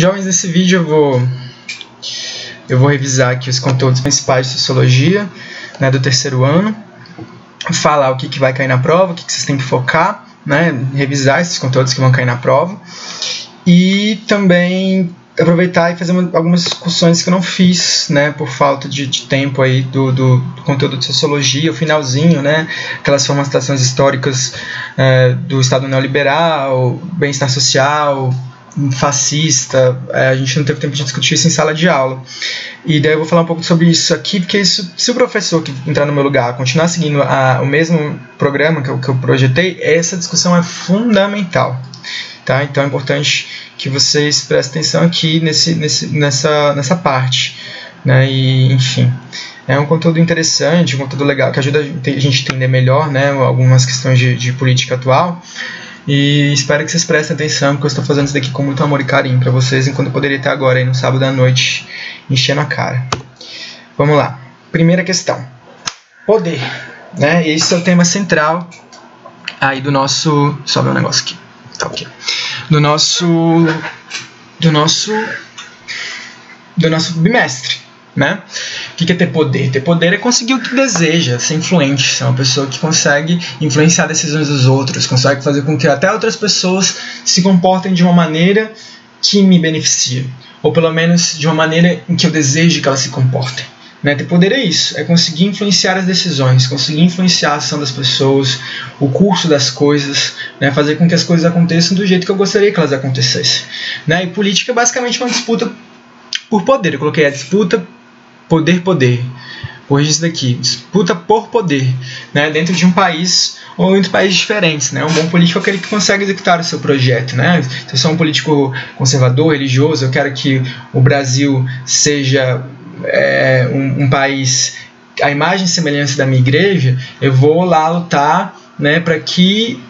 Jovens, nesse vídeo eu vou revisar aqui os conteúdos principais de Sociologia, né, do terceiro ano, falar o que vai cair na prova, o que vocês têm que focar, né, revisar esses conteúdos que vão cair na prova, e também aproveitar e fazer algumas discussões que eu não fiz, né, por falta de tempo aí do conteúdo de Sociologia, o finalzinho, né, aquelas formatações históricas do Estado neoliberal, bem-estar social, fascista. A gente não teve tempo de discutir isso em sala de aula, e daí eu vou falar um pouco sobre isso aqui, porque isso, se o professor que entrar no meu lugar continuar seguindo o mesmo programa que eu projetei, essa discussão é fundamental, tá? Então é importante que vocês prestem atenção aqui nessa parte, né? E, enfim, é um conteúdo interessante, um conteúdo legal, que ajuda a gente a entender melhor, né, algumas questões de política atual. E espero que vocês prestem atenção, porque eu estou fazendo isso daqui com muito amor e carinho para vocês, enquanto eu poderia estar agora, aí, no sábado à noite, enchendo a cara. Vamos lá. Primeira questão. Poder, né? Esse é o tema central aí do nosso... Sobe um negócio aqui. Tá ok. Do nosso bimestre, né? O que é ter poder? Ter poder é conseguir o que deseja, ser influente, ser uma pessoa que consegue influenciar decisões dos outros, consegue fazer com que até outras pessoas se comportem de uma maneira que me beneficia, ou pelo menos de uma maneira em que eu desejo que elas se comportem, né? Ter poder é isso, é conseguir influenciar as decisões, conseguir influenciar a ação das pessoas, o curso das coisas, né? Fazer com que as coisas aconteçam do jeito que eu gostaria que elas acontecessem, né? E política é basicamente uma disputa por poder. Eu coloquei a disputa poder, corrigir isso daqui, disputa por poder, né, dentro de um país ou entre países diferentes, né. Um bom político é aquele que consegue executar o seu projeto, né. Se eu sou um político conservador, religioso, eu quero que o Brasil seja um país à imagem e semelhança da minha igreja, eu vou lá lutar, né, para que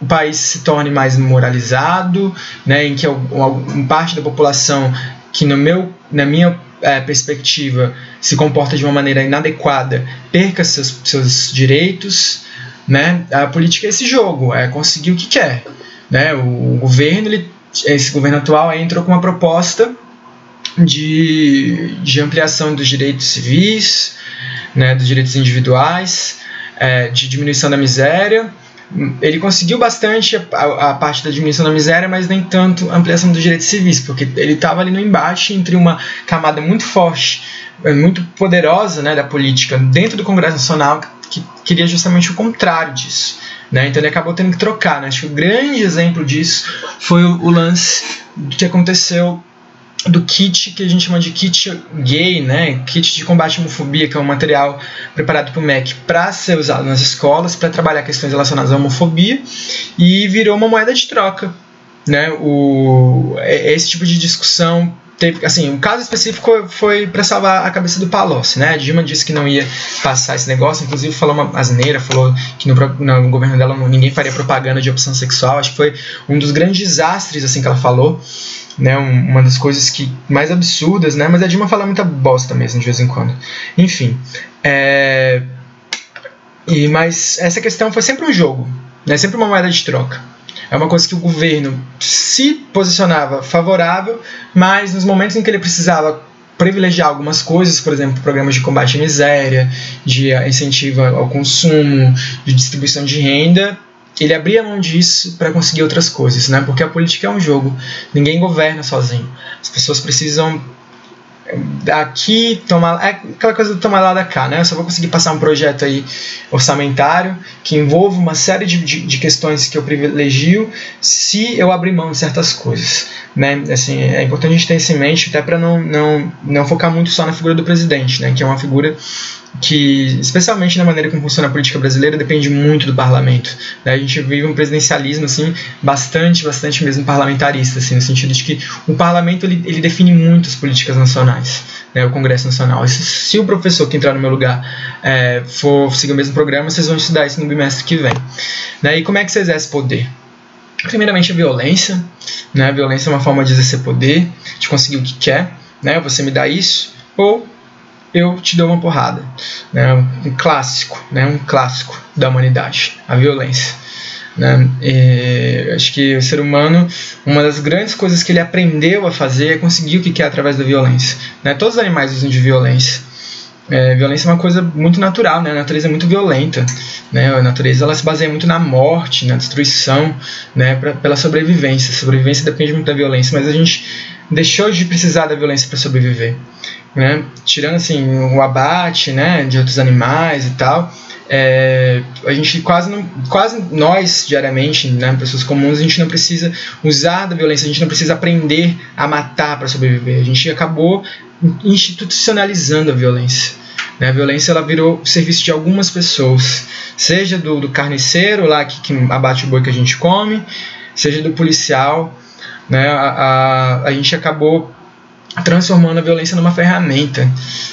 o país se torne mais moralizado, né, em que uma parte da população que na minha perspectiva se comporta de uma maneira inadequada perca seus direitos, né? A política é esse jogo, é conseguir o que quer, né? O governo, esse governo atual entrou com uma proposta de ampliação dos direitos civis, né? Dos direitos individuais, de diminuição da miséria. Ele conseguiu bastante a parte da diminuição da miséria, mas nem tanto a ampliação dos direitos civis, porque ele estava ali no embate entre uma camada muito forte, muito poderosa, né, da política dentro do Congresso Nacional, que queria justamente o contrário disso, né? Então ele acabou tendo que trocar, né? Acho que o grande exemplo disso foi o lance que aconteceu do kit, que a gente chama de kit gay, né? Kit de combate à homofobia, que é um material preparado para o MEC para ser usado nas escolas, para trabalhar questões relacionadas à homofobia, e virou uma moeda de troca, né? Esse tipo de discussão teve, assim, um caso específico foi para salvar a cabeça do Palocci, né? A Dilma disse que não ia passar esse negócio, inclusive falou uma asneira, falou que no governo dela ninguém faria propaganda de opção sexual. Acho que foi um dos grandes desastres, assim, que ela falou, né? Uma das coisas mais absurdas, né? Mas a Dilma fala muita bosta mesmo, de vez em quando. Enfim, mas essa questão foi sempre um jogo, né? Sempre uma moeda de troca. É uma coisa que o governo se posicionava favorável, mas nos momentos em que ele precisava privilegiar algumas coisas, por exemplo, programas de combate à miséria, de incentivo ao consumo, de distribuição de renda, ele abria mão disso para conseguir outras coisas, né? Porque a política é um jogo, ninguém governa sozinho. As pessoas precisam é aquela coisa do tomar lá da cá, né? Eu só vou conseguir passar um projeto aí orçamentário que envolva uma série de questões que eu privilegio se eu abrir mão de certas coisas, né? Assim, é importante a gente ter isso em mente, até para não focar muito só na figura do presidente, né? Que é uma figura que, especialmente na maneira como funciona a política brasileira, depende muito do parlamento, né? A gente vive um presidencialismo, assim, bastante mesmo parlamentarista, assim, no sentido de que o parlamento ele define muito as políticas nacionais, né? O Congresso Nacional. Se o professor que entrar no meu lugar for seguir o mesmo programa, vocês vão estudar isso no bimestre que vem, né? E como é que você exerce poder? Primeiramente, a violência, né? A violência é uma forma de exercer poder, de conseguir o que quer, né? Você me dá isso, ou eu te dou uma porrada, né? Um clássico da humanidade, a violência. Né? E acho que o ser humano, uma das grandes coisas que ele aprendeu a fazer é conseguir o que quer através da violência. Né? Todos os animais usam de violência. Violência é uma coisa muito natural, né? A natureza é muito violenta, né? A natureza ela se baseia muito na morte, na destruição, né? Pela sobrevivência. A sobrevivência depende muito da violência, mas a gente deixou de precisar da violência para sobreviver, né? Tirando assim o abate, né? De outros animais e tal. A gente quase nós diariamente, né, pessoas comuns, a gente não precisa usar da violência, a gente não precisa aprender a matar para sobreviver. A gente acabou institucionalizando a violência, né? A violência ela virou o serviço de algumas pessoas, seja do carniceiro lá que abate o boi que a gente come, seja do policial, né? A gente acabou transformando a violência numa ferramenta,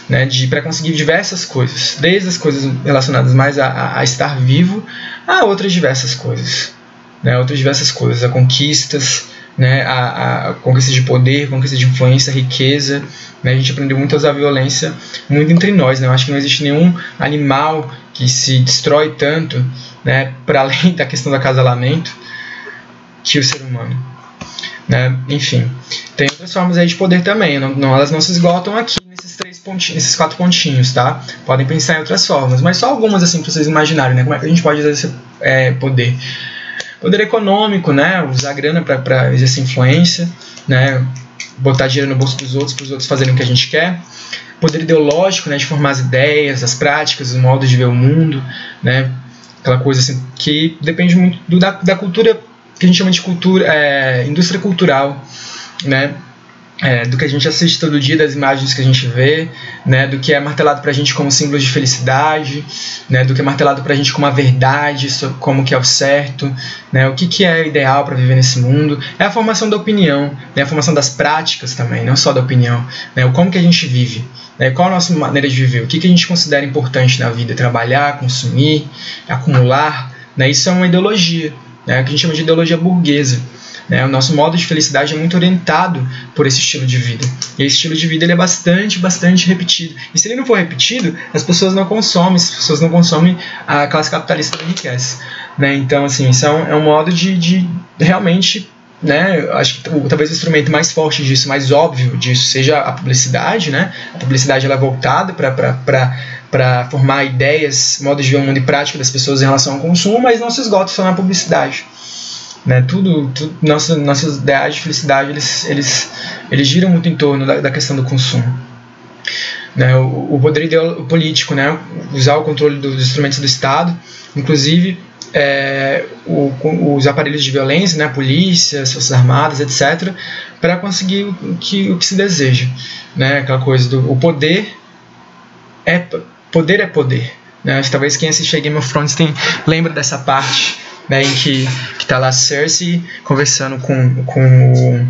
né, para conseguir diversas coisas, desde as coisas relacionadas mais a estar vivo a outras diversas coisas, né, a conquistas, né, a conquista de poder, conquista de influência, riqueza, né, a gente aprendeu muito a usar a violência muito entre nós, né, eu acho que não existe nenhum animal que se destrói tanto, né, para além da questão do acasalamento, que o ser humano. Né? Enfim, tem outras formas aí de poder também, elas não se esgotam aqui nesses 4 pontinhos, tá? Podem pensar em outras formas, mas só algumas assim para vocês imaginarem, né? Como é que a gente pode exercer poder? Poder econômico, né? Usar grana para exercer influência, né? Botar dinheiro no bolso dos outros, para os outros fazerem o que a gente quer. Poder ideológico, né? De formar as ideias, as práticas, os modos de ver o mundo, né? Aquela coisa assim que depende muito da cultura, que a gente chama de cultura, indústria cultural, né? Do que a gente assiste todo dia, das imagens que a gente vê, né? Do que é martelado pra gente como símbolo de felicidade, né? Do que é martelado pra gente como a verdade, como que é o certo, né? O que é ideal para viver nesse mundo. É a formação da opinião, né? A formação das práticas também, não só da opinião, né? O como que a gente vive, né? Qual a nossa maneira de viver, o que a gente considera importante na vida, trabalhar, consumir, acumular, né? Isso é uma ideologia, né, que a gente chama de ideologia burguesa, né? O nosso modo de felicidade é muito orientado por esse estilo de vida, e esse estilo de vida ele é bastante repetido, e se ele não for repetido, as pessoas não consomem, a classe capitalista não enriquece, né? Então assim, isso é um modo de realmente, né, acho que talvez o instrumento mais forte disso, mais óbvio disso, seja a publicidade, né? A publicidade ela é voltada para formar ideias, modos de ver o mundo e prática das pessoas em relação ao consumo, mas não se esgota só na publicidade, né? Nossos ideais de felicidade eles giram muito em torno da questão do consumo, né? O poder político, né? Usar o controle dos instrumentos do Estado, inclusive os aparelhos de violência, né, a polícia, as forças armadas, etc., para conseguir o que se deseja, né? Aquela coisa do poder, né? Talvez quem assiste a Game of Thrones lembra dessa parte, né, em que tá lá Cersei conversando com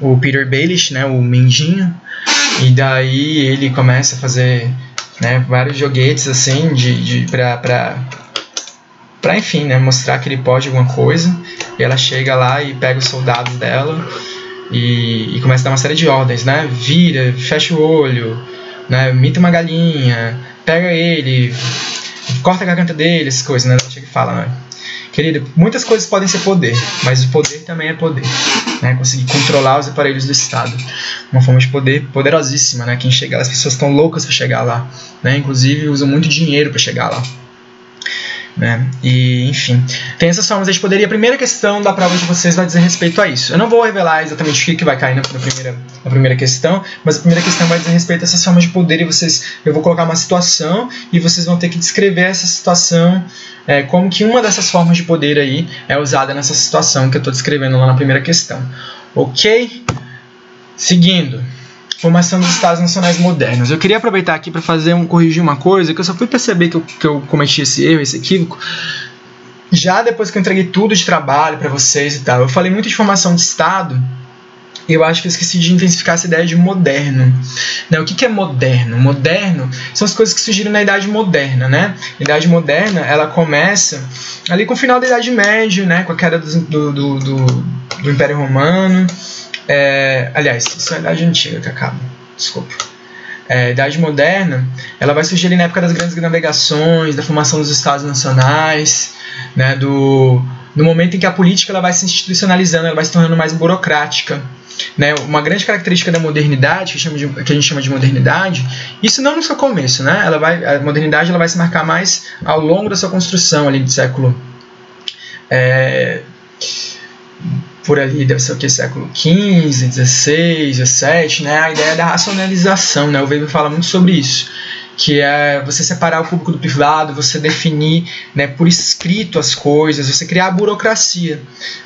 o Peter Baelish, né, o Mendinho, e daí ele começa a fazer, né, vários joguetes assim para enfim, né, mostrar que ele pode alguma coisa, e ela chega lá e pega os soldados dela e começa a dar uma série de ordens, né? Vira, fecha o olho, né? Mita uma galinha, pega ele, corta a garganta dele, essas coisas, né? Ela chega e fala, né? Querido, muitas coisas podem ser poder, mas o poder também é poder, né? Conseguir controlar os aparelhos do Estado, uma forma de poder poderosíssima, né? Quem chega lá, as pessoas estão loucas para chegar lá, né? Inclusive usam muito dinheiro para chegar lá, né? E enfim, tem essas formas de poder. E a primeira questão da prova de vocês vai dizer respeito a isso. Eu não vou revelar exatamente o que vai cair na primeira questão, mas a primeira questão vai dizer respeito a essas formas de poder. E eu vou colocar uma situação e vocês vão ter que descrever essa situação, como que uma dessas formas de poder aí é usada nessa situação que eu estou descrevendo lá na primeira questão. Ok? Seguindo. Formação dos Estados Nacionais Modernos. Eu queria aproveitar aqui para corrigir uma coisa, que eu só fui perceber que eu cometi esse erro, esse equívoco, já depois que eu entreguei tudo de trabalho para vocês e tal. Eu falei muito de formação de Estado, e eu acho que eu esqueci de intensificar essa ideia de moderno, né? O que é moderno? Moderno são as coisas que surgiram na Idade Moderna, né? A Idade Moderna, ela começa ali com o final da Idade Média, né? Com a queda do Império Romano. Aliás, isso é a Idade Antiga que acaba, desculpa. A Idade Moderna, ela vai surgir ali na época das grandes navegações, da formação dos Estados Nacionais, né, do no momento em que a política ela vai se institucionalizando, ela vai se tornando mais burocrática. Né? Uma grande característica da modernidade, que a gente chama de modernidade, isso não no seu começo, né? A modernidade ela vai se marcar mais ao longo da sua construção, ali do século... por ali deve ser o que? Século XV, XVI, XVII, né? A ideia da racionalização, né? O Weber fala muito sobre isso, que é você separar o público do privado, você definir, né, por escrito as coisas, você criar a burocracia.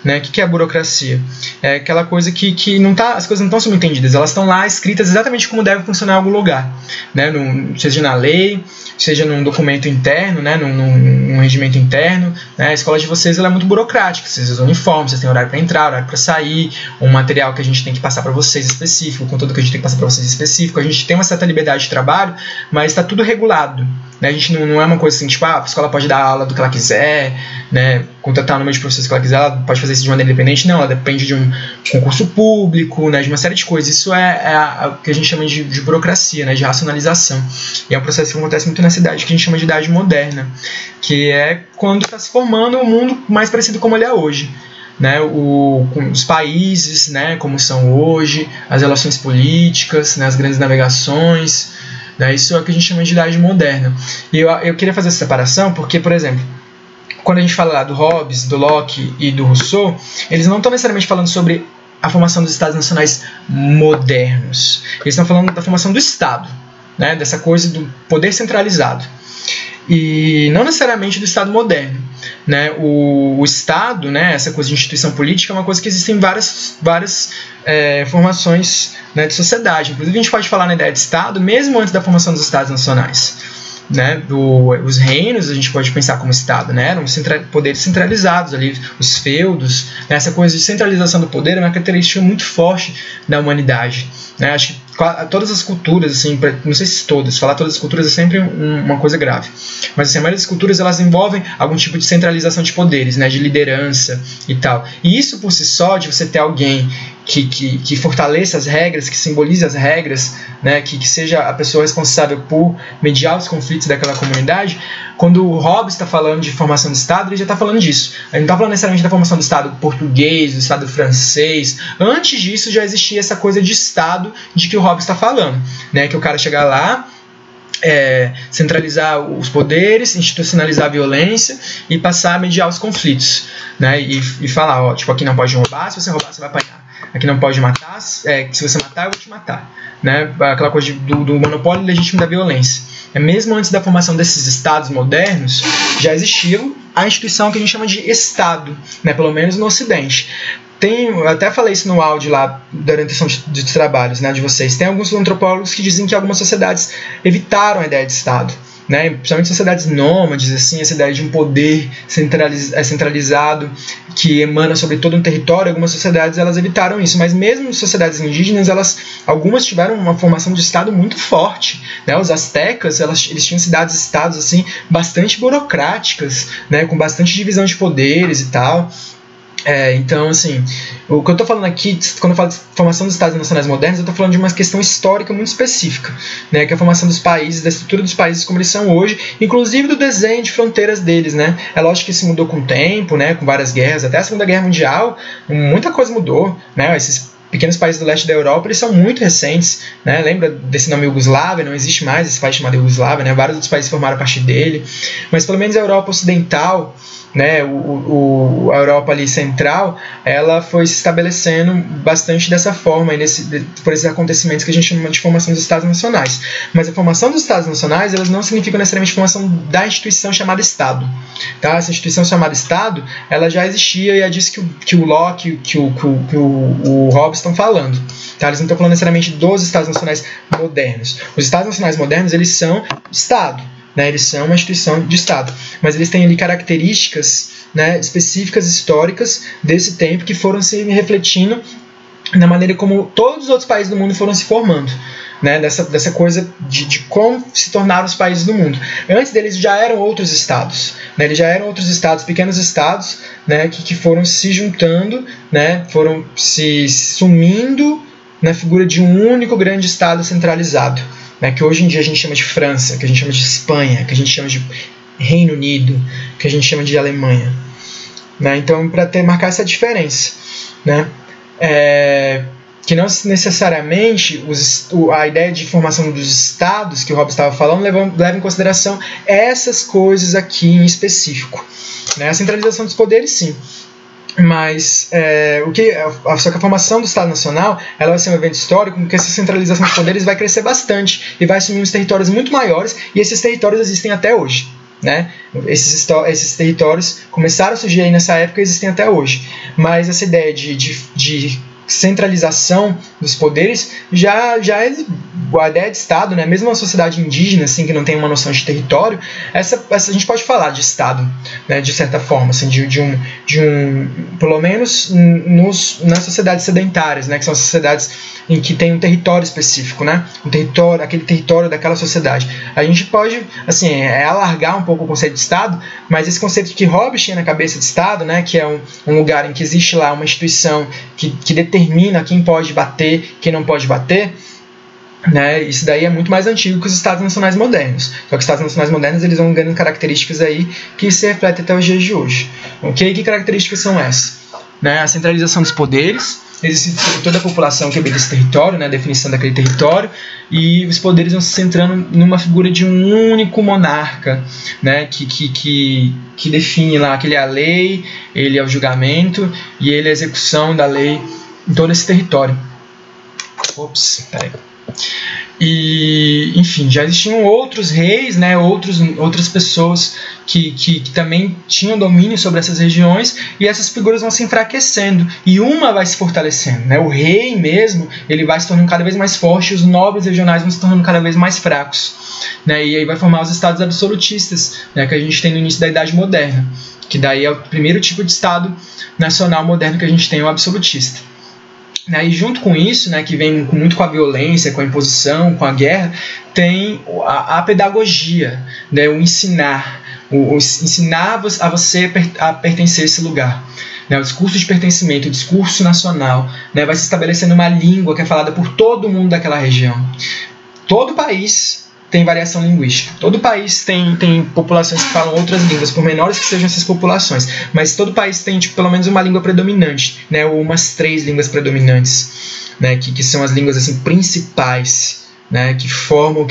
Né? O que é a burocracia? É aquela coisa que não tá, as coisas não estão subentendidas, elas estão lá escritas exatamente como deve funcionar em algum lugar. Né? Seja na lei, seja num documento interno, né? num regimento interno. Né? A escola de vocês ela é muito burocrática, vocês usam uniforme, vocês têm horário para entrar, horário para sair, um material que a gente tem que passar para vocês específico, o conteúdo que a gente tem que passar para vocês específico. A gente tem uma certa liberdade de trabalho, mas está tudo regulado, né? A gente não é uma coisa assim, tipo, a escola pode dar aula do que ela quiser, né? Contratar o número de professores que ela quiser, ela pode fazer isso de maneira independente, não, ela depende de um concurso público, né? De uma série de coisas. Isso é o que a gente chama de burocracia, né? De racionalização, e é um processo que acontece muito nessa idade que a gente chama de idade moderna, que é quando está se formando um mundo mais parecido como ele é hoje. Né, os países, né, como são hoje, as relações políticas, né, as grandes navegações. Isso é o que a gente chama de idade moderna. E eu queria fazer essa separação porque, por exemplo, quando a gente fala lá do Hobbes, do Locke e do Rousseau, eles não estão necessariamente falando sobre a formação dos Estados Nacionais modernos. Eles estão falando da formação do Estado, né? Dessa coisa do poder centralizado. E não necessariamente do Estado moderno. Né? O Estado, né, essa coisa de instituição política, é uma coisa que existe em várias formações, né, de sociedade. Inclusive, a gente pode falar na ideia de Estado mesmo antes da formação dos Estados Nacionais. Né, os reinos a gente pode pensar como Estado, né, eram poderes centralizados ali, os feudos, né, essa coisa de centralização do poder é uma característica muito forte da humanidade, né, acho que todas as culturas, assim, não sei se todas, falar todas as culturas é sempre uma coisa grave, mas assim, a maioria das culturas elas envolvem algum tipo de centralização de poderes, né, de liderança e tal, e isso por si só, de você ter alguém que fortaleça as regras, que simbolize as regras, né, que seja a pessoa responsável por mediar os conflitos daquela comunidade. Quando o Hobbes está falando de formação do Estado, ele já está falando disso. Ele não está falando necessariamente da formação do Estado português, do Estado francês. Antes disso já existia essa coisa de Estado de que o Hobbes está falando, né, que o cara chegar lá, centralizar os poderes, institucionalizar a violência e passar a mediar os conflitos, né, e falar, ó, tipo, aqui não pode roubar, se você roubar você vai apanhar. Aqui não pode matar, se você matar, eu vou te matar. Né? Aquela coisa do monopólio legítimo da violência. Mesmo antes da formação desses estados modernos, já existia a instituição que a gente chama de Estado, né? Pelo menos no Ocidente. Eu até falei isso no áudio lá da orientação de trabalhos, né, de vocês. Tem alguns antropólogos que dizem que algumas sociedades evitaram a ideia de Estado. Né, principalmente sociedades nômades, assim, essa ideia de um poder centralizado que emana sobre todo um território. Algumas sociedades elas evitaram isso, mas mesmo sociedades indígenas, algumas tiveram uma formação de Estado muito forte, né? Os astecas, eles tinham cidades-estados assim, bastante burocráticas, né, com bastante divisão de poderes e tal. Então, assim, o que eu estou falando aqui, quando eu falo de formação dos Estados Nacionais modernos, eu estou falando de uma questão histórica muito específica, né, que é a formação dos países, da estrutura dos países como eles são hoje, inclusive do desenho de fronteiras deles, né. É lógico que isso mudou com o tempo, né, com várias guerras, até a Segunda Guerra Mundial, muita coisa mudou, né, esses pequenos países do leste da Europa, eles são muito recentes, né? Lembra desse nome Iugoslávia? Não existe mais esse país chamado Iugoslávia, né? Vários outros países formaram a partir dele, mas pelo menos a Europa Ocidental, né? A Europa ali central, ela foi se estabelecendo bastante dessa forma, por esses acontecimentos que a gente chama de formação dos Estados Nacionais. Mas a formação dos Estados Nacionais, elas não significam necessariamente formação da instituição chamada Estado. Tá? Essa instituição chamada Estado, ela já existia, e é disso que o Locke, que o Hobbes estão falando, tá? Eles não estão falando necessariamente dos Estados Nacionais modernos. Os Estados Nacionais modernos, eles são Estado, né? Eles são uma instituição de Estado, mas eles têm ali características, né, específicas, históricas desse tempo, que foram se refletindo na maneira como todos os outros países do mundo foram se formando, né, dessa coisa de como se tornaram os países do mundo. Antes deles já eram outros estados, né, eles já eram outros estados, pequenos estados, né, que foram se juntando, né, foram se sumindo na figura de um único grande estado centralizado, né, que hoje em dia a gente chama de França, que a gente chama de Espanha, que a gente chama de Reino Unido, que a gente chama de Alemanha. né? Então, para marcar essa diferença, né? Que não necessariamente a ideia de formação dos estados que o Hobbes estava falando leva em consideração essas coisas aqui em específico, né? A centralização dos poderes, sim, mas só que a formação do Estado Nacional ela vai ser um evento histórico porque essa centralização dos poderes vai crescer bastante e vai assumir uns territórios muito maiores, e esses territórios existem até hoje, né? Esses territórios começaram a surgir aí nessa época e existem até hoje, mas essa ideia de centralização dos poderes já é a ideia de Estado, né? Mesmo uma sociedade indígena assim, que não tem uma noção de território, essa a gente pode falar de Estado, né? De certa forma, assim, pelo menos nas sociedades sedentárias, né? Que são sociedades em que tem um território específico, né? Aquele território daquela sociedade. A gente pode assim, alargar um pouco o conceito de Estado, mas esse conceito que Hobbes tinha na cabeça de Estado, né? Que é um lugar em que existe lá uma instituição que determina quem pode bater, quem não pode bater, né? Isso daí é muito mais antigo que os Estados Nacionais modernos. Só que os Estados Nacionais modernos eles vão ganhando características aí que se refletem até os dias de hoje. Okay? Que características são essas? Né? A centralização dos poderes, existe toda a população que habita esse território, né? A definição daquele território, e os poderes vão se centrando numa figura de um único monarca, né? que define lá que ele é a lei, ele é o julgamento e ele é a execução da lei em todo esse território. Ops, peraí. E, enfim, já existiam outros reis, né, outras pessoas que também tinham domínio sobre essas regiões, e essas figuras vão se enfraquecendo e uma vai se fortalecendo, né? O rei mesmo ele vai se tornando cada vez mais forte, os nobres regionais vão se tornando cada vez mais fracos, né? E aí vai formar os estados absolutistas, né, que a gente tem no início da Idade Moderna, que daí é o primeiro tipo de estado nacional moderno que a gente tem, o absolutista. E junto com isso, né, que vem muito com a violência, com a imposição, com a guerra, tem a pedagogia, né, o ensinar, ensinar a você a pertencer a esse lugar. Né, o discurso de pertencimento, o discurso nacional, né, vai se estabelecendo uma língua que é falada por todo mundo daquela região. Todo país tem variação linguística, todo país tem populações que falam outras línguas, por menores que sejam essas populações, mas todo país tem tipo, pelo menos uma língua predominante, né, ou umas 3 línguas predominantes, né, que são as línguas assim, principais, né, que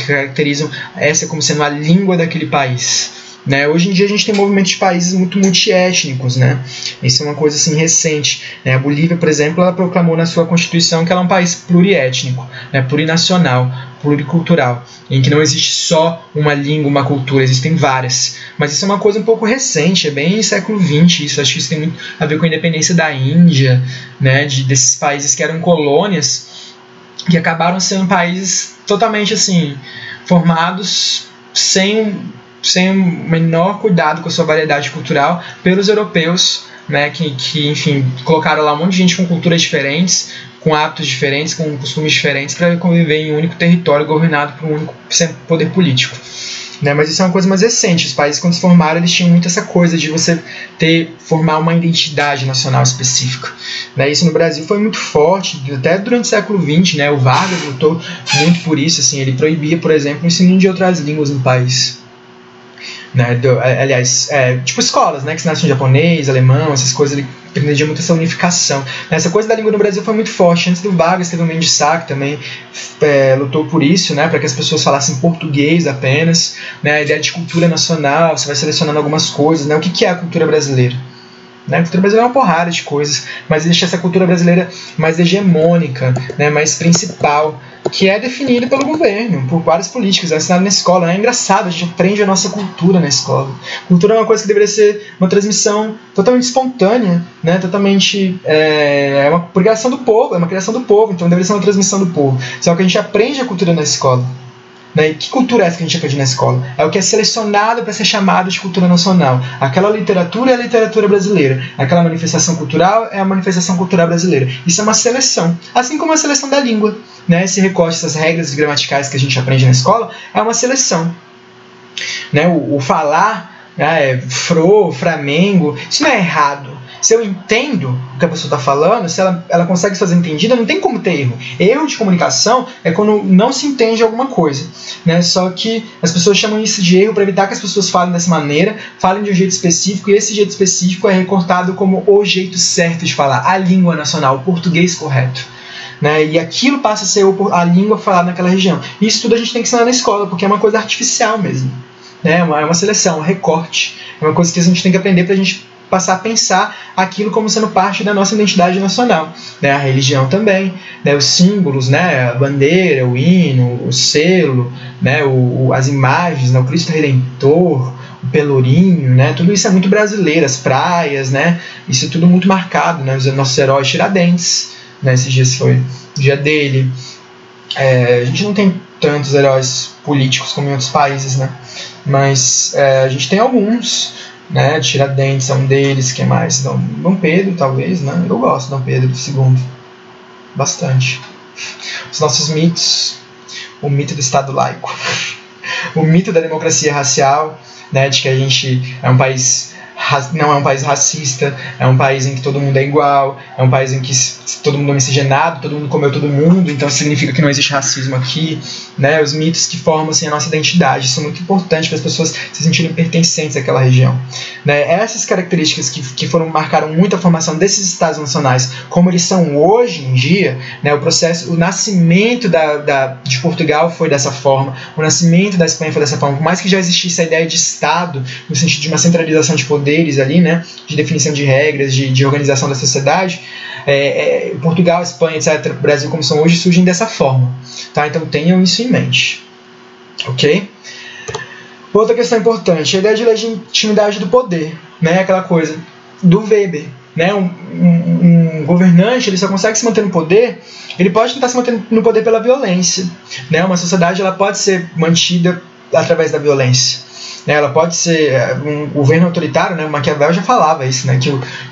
caracterizam essa como sendo a língua daquele país. Né? Hoje em dia a gente tem movimentos de países muito multiétnicos, né? Isso é uma coisa assim, recente, né? A Bolívia, por exemplo, ela proclamou na sua constituição que ela é um país pluriétnico, né? Plurinacional, pluricultural, em que não existe só uma língua, uma cultura, existem várias. Mas isso é uma coisa um pouco recente, é bem século XX, isso acho que isso tem muito a ver com a independência da Índia, né? Desses países que eram colônias, que acabaram sendo países totalmente assim, formados sem o menor cuidado com a sua variedade cultural pelos europeus, né, enfim, colocaram lá um monte de gente com culturas diferentes, com hábitos diferentes, com costumes diferentes, para conviver em um único território governado por um único poder político. Né, mas isso é uma coisa mais recente. Os países, quando se formaram, eles tinham muito essa coisa de você formar uma identidade nacional específica. Né, isso no Brasil foi muito forte, até durante o século XX, né, o Vargas lutou muito por isso, assim, ele proibia, por exemplo, o ensino de outras línguas no país. Né, aliás, tipo escolas, né, que se nascem japonês, alemão, essas coisas, ele pretendia muito essa unificação. Essa coisa da língua no Brasil foi muito forte. Antes do Vargas, teve o Mendes de Sá, também lutou por isso, né, para que as pessoas falassem português apenas. Né, a ideia de cultura nacional, você vai selecionando algumas coisas. Né, o que é a cultura brasileira? Né, a cultura brasileira é uma porrada de coisas, mas existe essa cultura brasileira mais hegemônica, né, mais principal, que é definida pelo governo, por várias políticas, é ensinado na escola, né? É engraçado, a gente aprende a nossa cultura na escola. Cultura é uma coisa que deveria ser uma transmissão totalmente espontânea, né? Totalmente é uma obrigação do povo, é uma criação do povo, então deveria ser uma transmissão do povo. Só que a gente aprende a cultura na escola. Né? E que cultura é essa que a gente aprende na escola? É o que é selecionado para ser chamado de cultura nacional. Aquela literatura é a literatura brasileira. Aquela manifestação cultural é a manifestação cultural brasileira. Isso é uma seleção. Assim como a seleção da língua. Né? Esse recorte, essas regras gramaticais que a gente aprende na escola, é uma seleção. Né? O falar, né? Flamengo, isso não é errado. Se eu entendo o que a pessoa está falando, se ela consegue se fazer entendida, não tem como ter erro. Erro de comunicação é quando não se entende alguma coisa, né? Só que as pessoas chamam isso de erro para evitar que as pessoas falem dessa maneira, falem de um jeito específico, e esse jeito específico é recortado como o jeito certo de falar, a língua nacional, o português correto. Né? E aquilo passa a ser a língua falada naquela região. Isso tudo a gente tem que ensinar na escola, porque é uma coisa artificial mesmo. Né? É uma seleção, um recorte. É uma coisa que a gente tem que aprender para a gente passar a pensar aquilo como sendo parte da nossa identidade nacional. Né? A religião também, né? Os símbolos, né? A bandeira, o hino, o selo, né? As imagens, né? O Cristo Redentor, o Pelourinho, né? Tudo isso é muito brasileiro, as praias, né? Isso é tudo muito marcado, né? Os nossos heróis Tiradentes. Né, esses dias foi o dia dele. A gente não tem tantos heróis políticos como em outros países, né? Mas a gente tem alguns, né? Tiradentes é um deles, que mais? Então, Dom Pedro, talvez, né? Eu gosto de Dom Pedro II, bastante. Os nossos mitos, o mito do Estado laico, o mito da democracia racial, né? De que a gente é um país... Não é um país racista, é um país em que todo mundo é igual, é um país em que todo mundo é miscigenado, todo mundo comeu todo mundo, então significa que não existe racismo aqui, né? Os mitos que formam assim, a nossa identidade, são muito importantes para as pessoas se sentirem pertencentes àquela região, né? Essas características que marcaram muito a formação desses estados nacionais, como eles são hoje em dia, né? O nascimento de Portugal foi dessa forma, o nascimento da Espanha foi dessa forma, por mais que já existisse a ideia de estado, no sentido de uma centralização de poder deles ali, né, de definição de regras, de organização da sociedade, Portugal, Espanha, etc., Brasil como são hoje, surgem dessa forma, tá? Então tenham isso em mente, ok? Outra questão importante, a ideia de legitimidade do poder, né, aquela coisa do Weber, né, um governante, ele só consegue se manter no poder, ele pode tentar se manter no poder pela violência, né, uma sociedade, ela pode ser mantida através da violência. Ela pode ser um governo autoritário, né? O Maquiavel já falava isso, né?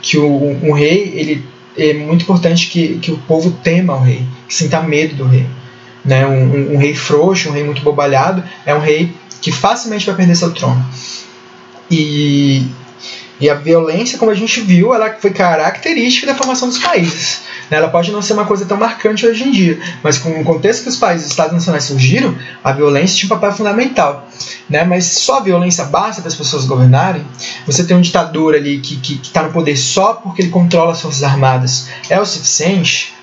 Que o rei, ele é muito importante que o povo tema o rei, que sinta medo do rei, né? Um rei frouxo, um rei muito bobalhado, é um rei que facilmente vai perder seu trono. E a violência, como a gente viu, ela foi característica da formação dos países. Ela pode não ser uma coisa tão marcante hoje em dia, mas com o contexto que os países, os estados nacionais surgiram, a violência tinha um papel fundamental. Né? Mas só a violência basta para as pessoas governarem? Você tem um ditador ali que está no poder só porque ele controla as forças armadas. É o suficiente?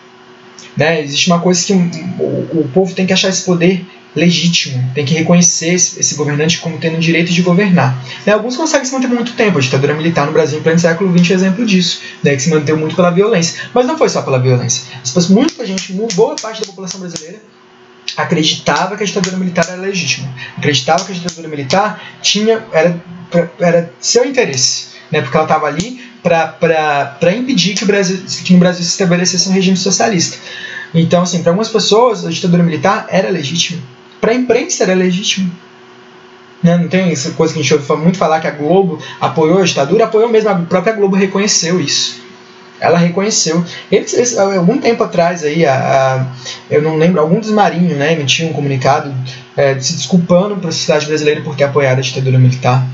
Né? Existe uma coisa que o povo tem que achar esse poder legítimo, tem que reconhecer esse governante como tendo o direito de governar. Né? Alguns conseguem se manter por muito tempo, a ditadura militar no Brasil em pleno século XX é exemplo disso, né? Que se manteve muito pela violência, mas não foi só pela violência. Muita gente, boa parte da população brasileira, acreditava que a ditadura militar era legítima, acreditava que a ditadura militar era seu interesse, né? Porque ela estava ali para impedir que no Brasil se estabelecesse um regime socialista. Então, assim, para algumas pessoas, a ditadura militar era legítima. Para a imprensa era legítima. Né? Não tem essa coisa que a gente ouve muito falar que a Globo apoiou a ditadura, apoiou mesmo, a própria Globo reconheceu isso. Ela reconheceu. Algum tempo atrás, aí, eu não lembro, algum dos marinhos, né, emitiu um comunicado se desculpando para a sociedade brasileira por ter apoiado a ditadura militar.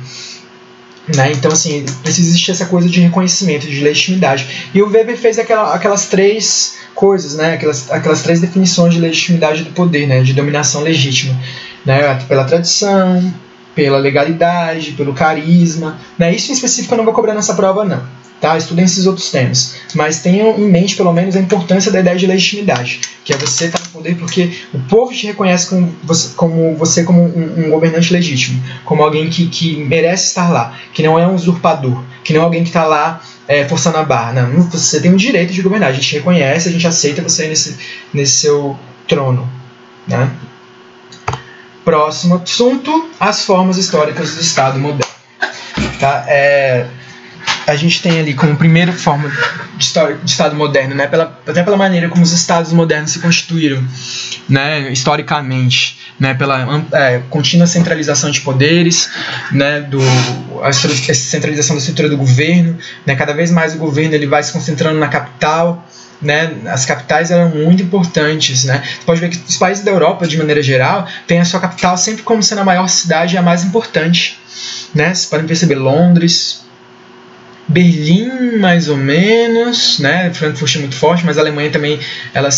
Né? Então, assim, precisa existir essa coisa de reconhecimento, de legitimidade. E o Weber fez aquelas três coisas, né? Aquelas três definições de legitimidade do poder, né? De dominação legítima, né? Pela tradição, pela legalidade, pelo carisma, né? Isso em específico eu não vou cobrar nessa prova, não, tá? Estudem esses outros temas, mas tenham em mente pelo menos a importância da ideia de legitimidade, que é você estar no poder porque o povo te reconhece como um governante legítimo, como alguém que merece estar lá, que não é um usurpador, que não é alguém que está lá forçando a barra. Não, você tem o direito de governar, a gente reconhece, a gente aceita você nesse seu trono, né? Próximo assunto, as formas históricas do Estado moderno. Tá? A gente tem ali como primeira forma de Estado moderno, né? Até pela maneira como os Estados modernos se constituíram, né? Historicamente, né? Pela contínua centralização de poderes, né? A centralização da estrutura do governo, né? Cada vez mais o governo ele vai se concentrando na capital. Né? As capitais eram muito importantes, né? Você pode ver que os países da Europa, de maneira geral, têm a sua capital sempre como sendo a maior cidade e a mais importante, né? Vocês podem perceber Londres, Berlim, mais ou menos, né? Frankfurt é muito forte, mas a Alemanha também ela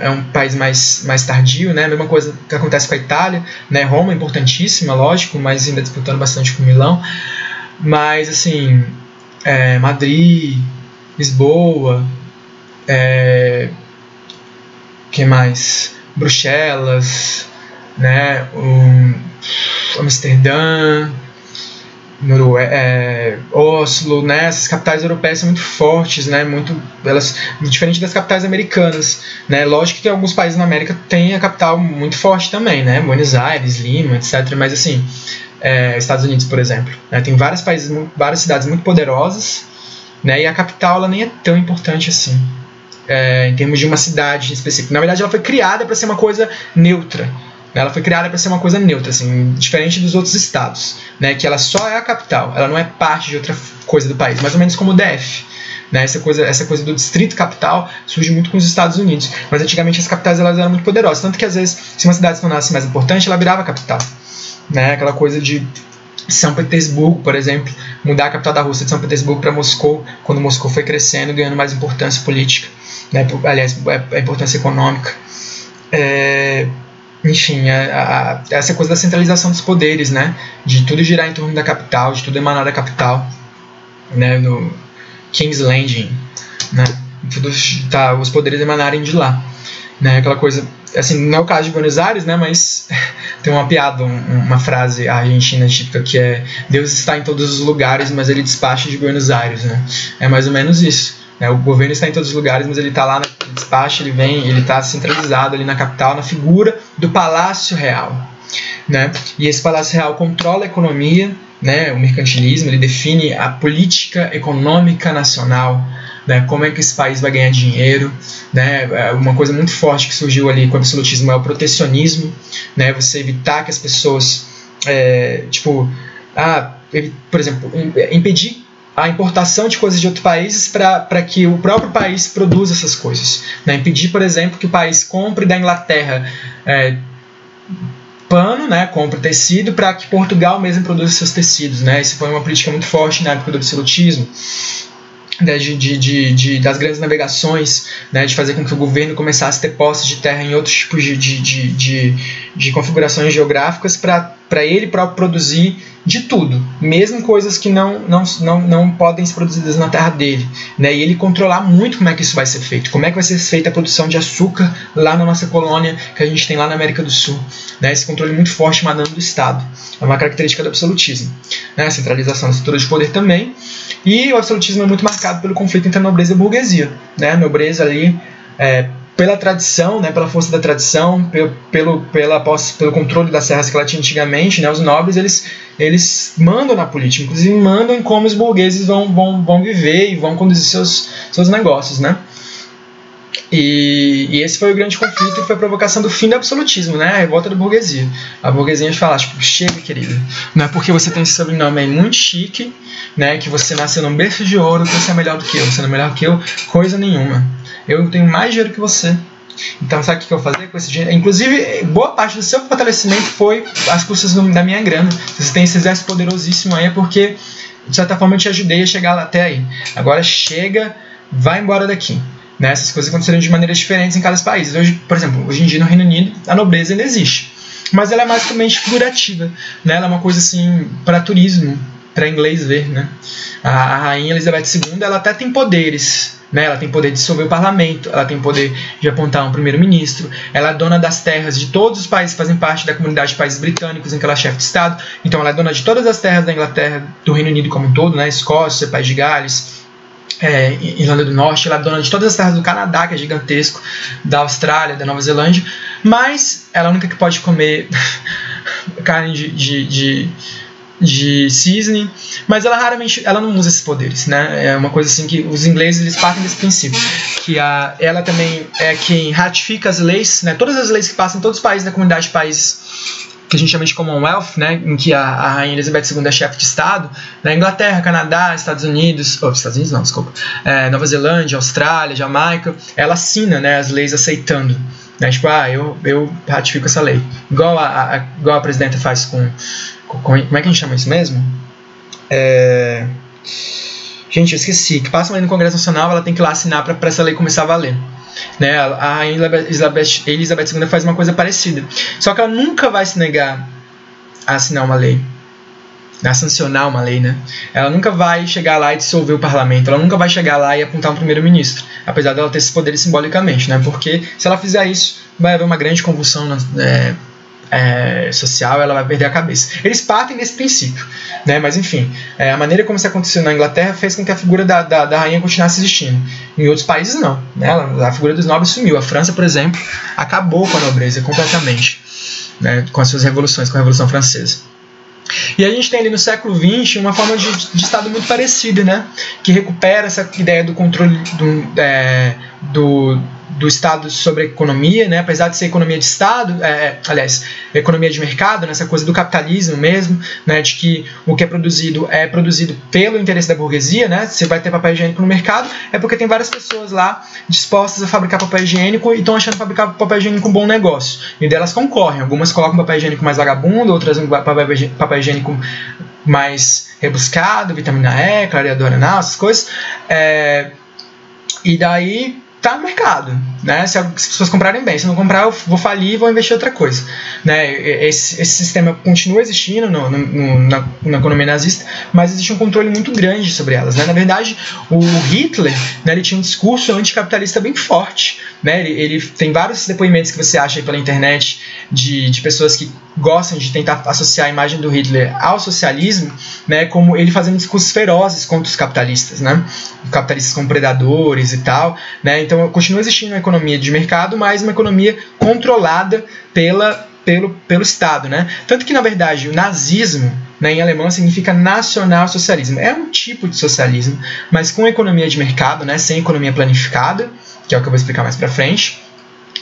é um país mais tardio, né? A mesma coisa que acontece com a Itália, né? Roma é importantíssima, lógico, mas ainda disputando bastante com Milão. Mas, assim, Madrid, Lisboa, que mais? Bruxelas, né? Amsterdã, Oslo, né? Essas capitais europeias são muito fortes, né? Elas, diferente das capitais americanas, né? Lógico que alguns países na América têm a capital muito forte também, né? Buenos Aires, Lima, etc. Mas, assim, Estados Unidos, por exemplo, né? Tem várias cidades muito poderosas, né? E a capital ela nem é tão importante assim, em termos de uma cidade específica. Na verdade, ela foi criada para ser uma coisa neutra. Ela foi criada para ser uma coisa neutra, assim, diferente dos outros estados, né? Que ela só é a capital, ela não é parte de outra coisa do país, mais ou menos como o DF, né? Essa coisa do distrito capital surge muito com os Estados Unidos, mas antigamente as capitais elas eram muito poderosas, tanto que às vezes, se uma cidade se tornasse mais importante, ela virava capital, né? Aquela coisa de São Petersburgo, por exemplo, mudar a capital da Rússia de São Petersburgo para Moscou, quando Moscou foi crescendo, ganhando mais importância política, né? Aliás, a importância econômica. Enfim, essa coisa da centralização dos poderes, né? De tudo girar em torno da capital, de tudo emanar da capital, né? No King's Landing, né? Tudo, tá, os poderes emanarem de lá, né? Aquela coisa, assim, não é o caso de Buenos Aires, né? Mas tem uma piada, uma frase argentina típica que é: Deus está em todos os lugares, mas ele despacha de Buenos Aires, né? É mais ou menos isso. O governo está em todos os lugares, mas ele está lá no despacho, ele vem, ele está centralizado ali na capital, na figura do Palácio Real, né? E esse Palácio Real controla a economia, né? O mercantilismo, ele define a política econômica nacional, né? Como é que esse país vai ganhar dinheiro, né? Uma coisa muito forte que surgiu ali com o absolutismo é o protecionismo, né? Você evitar que as pessoas, por exemplo, impedir a importação de coisas de outros países para que o próprio país produza essas coisas, né? Impedir, por exemplo, que o país compre da Inglaterra pano, né? Compre tecido para que Portugal mesmo produza seus tecidos, né? Isso foi uma política muito forte na época do absolutismo, das grandes navegações, né? De fazer com que o governo começasse a ter posse de terra em outros tipos de configurações geográficas para ele próprio produzir de tudo, mesmo coisas que não podem ser produzidas na terra dele, né? E ele controlar muito como é que isso vai ser feito, como é que vai ser feita a produção de açúcar lá na nossa colônia que a gente tem lá na América do Sul, né? Esse controle muito forte emanando do Estado é uma característica do absolutismo, né? A centralização da estrutura de poder também, e o absolutismo é muito marcado pelo conflito entre a nobreza e a burguesia, né? A nobreza ali pela tradição, né, pela força da tradição, pelo controle das terras que ela tinha antigamente, né, os nobres eles mandam na política, inclusive mandam como os burgueses vão viver e vão conduzir seus negócios, né? E esse foi o grande conflito, que foi a provocação do fim do absolutismo, né? A revolta da burguesia. A burguesia fala, tipo, chega, querido. Não é porque você tem esse sobrenome aí muito chique, né, que você nasceu num berço de ouro, que você é melhor do que eu. Você não é melhor do que eu, coisa nenhuma. Eu tenho mais dinheiro que você. Então, sabe o que eu vou fazer com esse dinheiro? Inclusive, boa parte do seu fortalecimento foi as custas da minha grana. Você tem esse exército poderosíssimo aí, porque, de certa forma, eu te ajudei a chegar até aí. Agora chega, vai embora daqui. Né? Essas coisas aconteceram de maneiras diferentes em cada país. Hoje, por exemplo, hoje em dia no Reino Unido, a nobreza ainda existe, mas ela é basicamente figurativa, né? Ela é uma coisa assim para turismo, para inglês ver, né? A rainha Elizabeth II, ela até tem poderes, né? Ela tem poder de dissolver o parlamento, ela tem poder de apontar um primeiro-ministro, ela é dona das terras de todos os países que fazem parte da comunidade de países britânicos em que ela é chefe de Estado. Então ela é dona de todas as terras da Inglaterra, do Reino Unido como um todo, né? Escócia, País de Gales, Irlanda do Norte, ela é dona de todas as terras do Canadá, que é gigantesco, da Austrália, da Nova Zelândia, mas ela é a única que pode comer carne de cisne, mas ela não usa esses poderes, né? É uma coisa assim que os ingleses eles partem desse princípio, que ela também é quem ratifica as leis, né? Todas as leis que passam em todos os países da comunidade de países que a gente chama de Commonwealth, né, em que a rainha Elizabeth II é chefe de Estado, na Inglaterra, Canadá, Nova Zelândia, Austrália, Jamaica, ela assina, né, as leis aceitando, né, tipo, eu ratifico essa lei, igual a presidenta faz com como é que a gente chama isso mesmo? Gente, eu esqueci. Que passa uma lei no Congresso Nacional, ela tem que ir lá assinar para essa lei começar a valer. Né? A Elizabeth II faz uma coisa parecida. Só que ela nunca vai se negar a assinar uma lei. A sancionar uma lei, né? Ela nunca vai chegar lá e dissolver o parlamento. Ela nunca vai chegar lá e apontar um primeiro-ministro. Apesar dela ter esses poderes simbolicamente, né? Porque se ela fizer isso, vai haver uma grande convulsão social, ela vai perder a cabeça. Eles partem desse princípio, né? Mas enfim, a maneira como isso aconteceu na Inglaterra fez com que a figura da rainha continuasse existindo. Em outros países não, né? A figura dos nobres sumiu. A França, por exemplo, acabou com a nobreza completamente, né? Com as suas revoluções, com a Revolução Francesa. E a gente tem ali no século XX uma forma de Estado muito parecida, né? Que recupera essa ideia do controle do Estado sobre a economia, né? Apesar de ser economia de Estado, economia de mercado, nessa coisa do capitalismo mesmo, né? De que o que é produzido pelo interesse da burguesia, né? Você vai ter papel higiênico no mercado, é porque tem várias pessoas lá dispostas a fabricar papel higiênico e estão achando fabricar papel higiênico um bom negócio. E delas concorrem. Algumas colocam papel higiênico mais vagabundo, outras papel higiênico mais rebuscado, vitamina E, clareador anal, essas coisas. E daí tá no mercado, né? Se as pessoas comprarem bem, se não comprar, eu vou falir e vou investir em outra coisa, né? Esse sistema continua existindo na economia nazista, mas existe um controle muito grande sobre elas, né? Na verdade, o Hitler, né, ele tinha um discurso anticapitalista bem forte, né? Ele tem vários depoimentos que você acha aí pela internet de pessoas que gostam de tentar associar a imagem do Hitler ao socialismo, né? Como ele fazendo discursos ferozes contra os capitalistas, né? Capitalistas como predadores e tal, né? Então, continua existindo uma economia de mercado, mas uma economia controlada pelo Estado, né? Tanto que, na verdade, o nazismo, né, em alemão significa nacional-socialismo. É um tipo de socialismo, mas com economia de mercado, né? Sem economia planificada, que é o que eu vou explicar mais pra frente,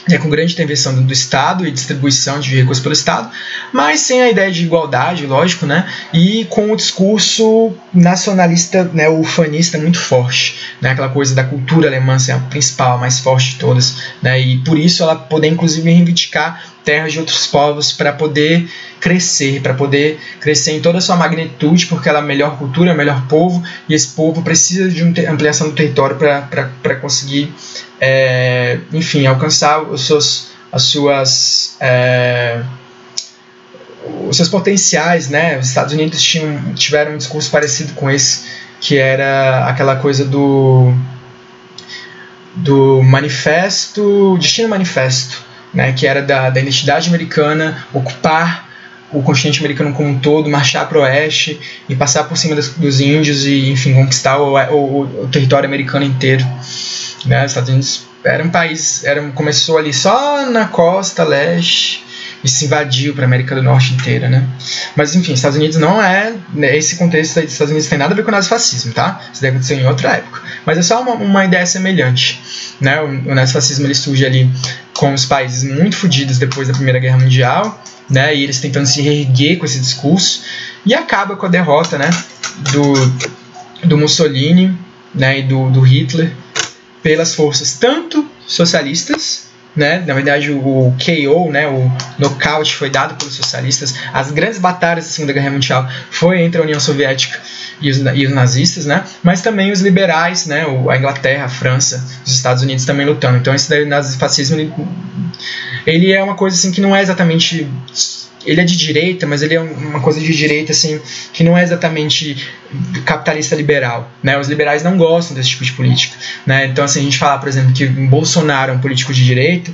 né, com grande intervenção do Estado e distribuição de recursos pelo Estado, mas sem a ideia de igualdade, lógico, né, e com o discurso nacionalista, né, ufanista muito forte, né, aquela coisa da cultura alemã ser a principal, a mais forte de todas, né, e por isso ela poder inclusive reivindicar terras de outros povos para poder crescer, em toda a sua magnitude, porque ela é a melhor cultura, é o melhor povo, e esse povo precisa de ampliação do território para conseguir, enfim, alcançar os seus potenciais, né? Os Estados Unidos tiveram um discurso parecido com esse, que era aquela coisa do manifesto, destino manifesto, né, que era da identidade americana, ocupar o continente americano como um todo, marchar para o oeste e passar por cima dos índios e, enfim, conquistar o território americano inteiro. Né? Os Estados Unidos era um país, começou ali só na costa leste e se invadiu para a América do Norte inteira. Né? Mas, enfim, os Estados Unidos não é... Esse contexto dos Estados Unidos tem nada a ver com o nazifascismo, tá? Isso deve acontecer em outra época. Mas é só uma ideia semelhante. Né? O nazifascismo ele surge ali com os países muito fodidos depois da Primeira Guerra Mundial, né, e eles tentando se reerguer com esse discurso, e acaba com a derrota, né, do Mussolini, né, e do Hitler pelas forças tanto socialistas, né, na verdade o KO, né, o nocaute foi dado pelos socialistas, as grandes batalhas da Segunda Guerra Mundial foi entre a União Soviética e os nazistas, né, mas também os liberais, né, a Inglaterra, a França, os Estados Unidos também lutando. Então esse nazifascismo ele é uma coisa assim que não é exatamente... Ele é de direita, mas ele é uma coisa de direita assim, que não é exatamente capitalista liberal, né? Os liberais não gostam desse tipo de política, né? Então, assim, a gente falar, por exemplo, que Bolsonaro é um político de direita,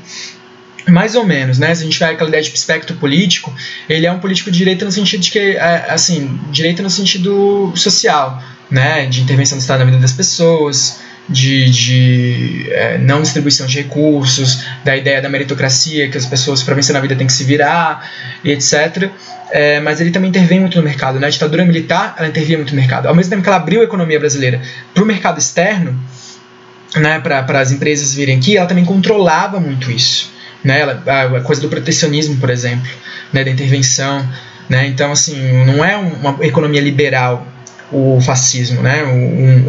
mais ou menos, né? Se a gente tiver aquela ideia de espectro político, ele é um político de direita no sentido de que, assim, direita no sentido social, né? De intervenção do Estado na vida das pessoas, de não distribuição de recursos, da ideia da meritocracia, que as pessoas para vencer na vida têm que se virar, e etc. Mas ele também intervém muito no mercado, né? A ditadura militar, ela intervia muito no mercado. Ao mesmo tempo que ela abriu a economia brasileira para o mercado externo, né, para as empresas virem aqui, ela também controlava muito isso, né? A coisa do protecionismo, por exemplo, né, da intervenção, né? Então, assim, não é uma economia liberal o fascismo, né?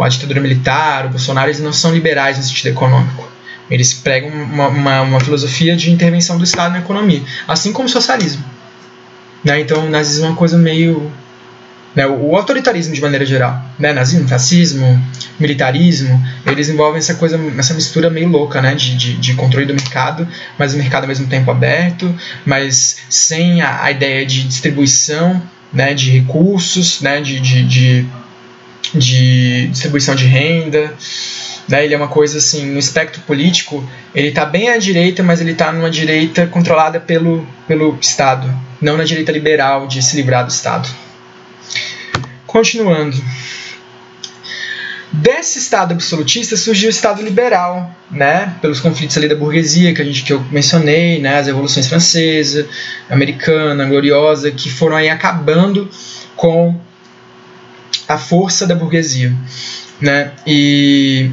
A ditadura militar, o Bolsonaro, eles não são liberais no sentido econômico. Eles pregam uma filosofia de intervenção do Estado na economia, assim como o socialismo, né? Então o nazismo é uma coisa meio né, o autoritarismo de maneira geral, né, nazismo, fascismo, militarismo, eles envolvem essa coisa, essa mistura meio louca, né, de controle do mercado, mas o mercado ao mesmo tempo aberto, mas sem a ideia de distribuição, né, de recursos, né, de distribuição de renda, né, ele é uma coisa assim, no espectro político, ele está bem à direita, mas ele está numa direita controlada pelo Estado, não na direita liberal de se livrar do Estado. Continuando, desse Estado absolutista surgiu o Estado liberal, né, pelos conflitos ali da burguesia que eu mencionei, né, as revoluções francesa, americana, gloriosa, que foram aí acabando com a força da burguesia, né, e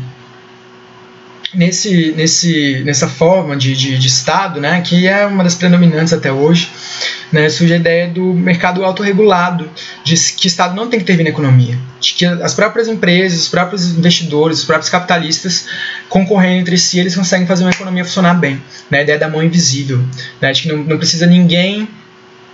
nessa forma de Estado, né, que é uma das predominantes até hoje, né, surge a ideia do mercado autorregulado, de que o Estado não tem que intervir na economia, de que as próprias empresas, os próprios investidores, os próprios capitalistas concorrendo entre si, eles conseguem fazer uma economia funcionar bem, né, a ideia da mão invisível, né, de que não precisa ninguém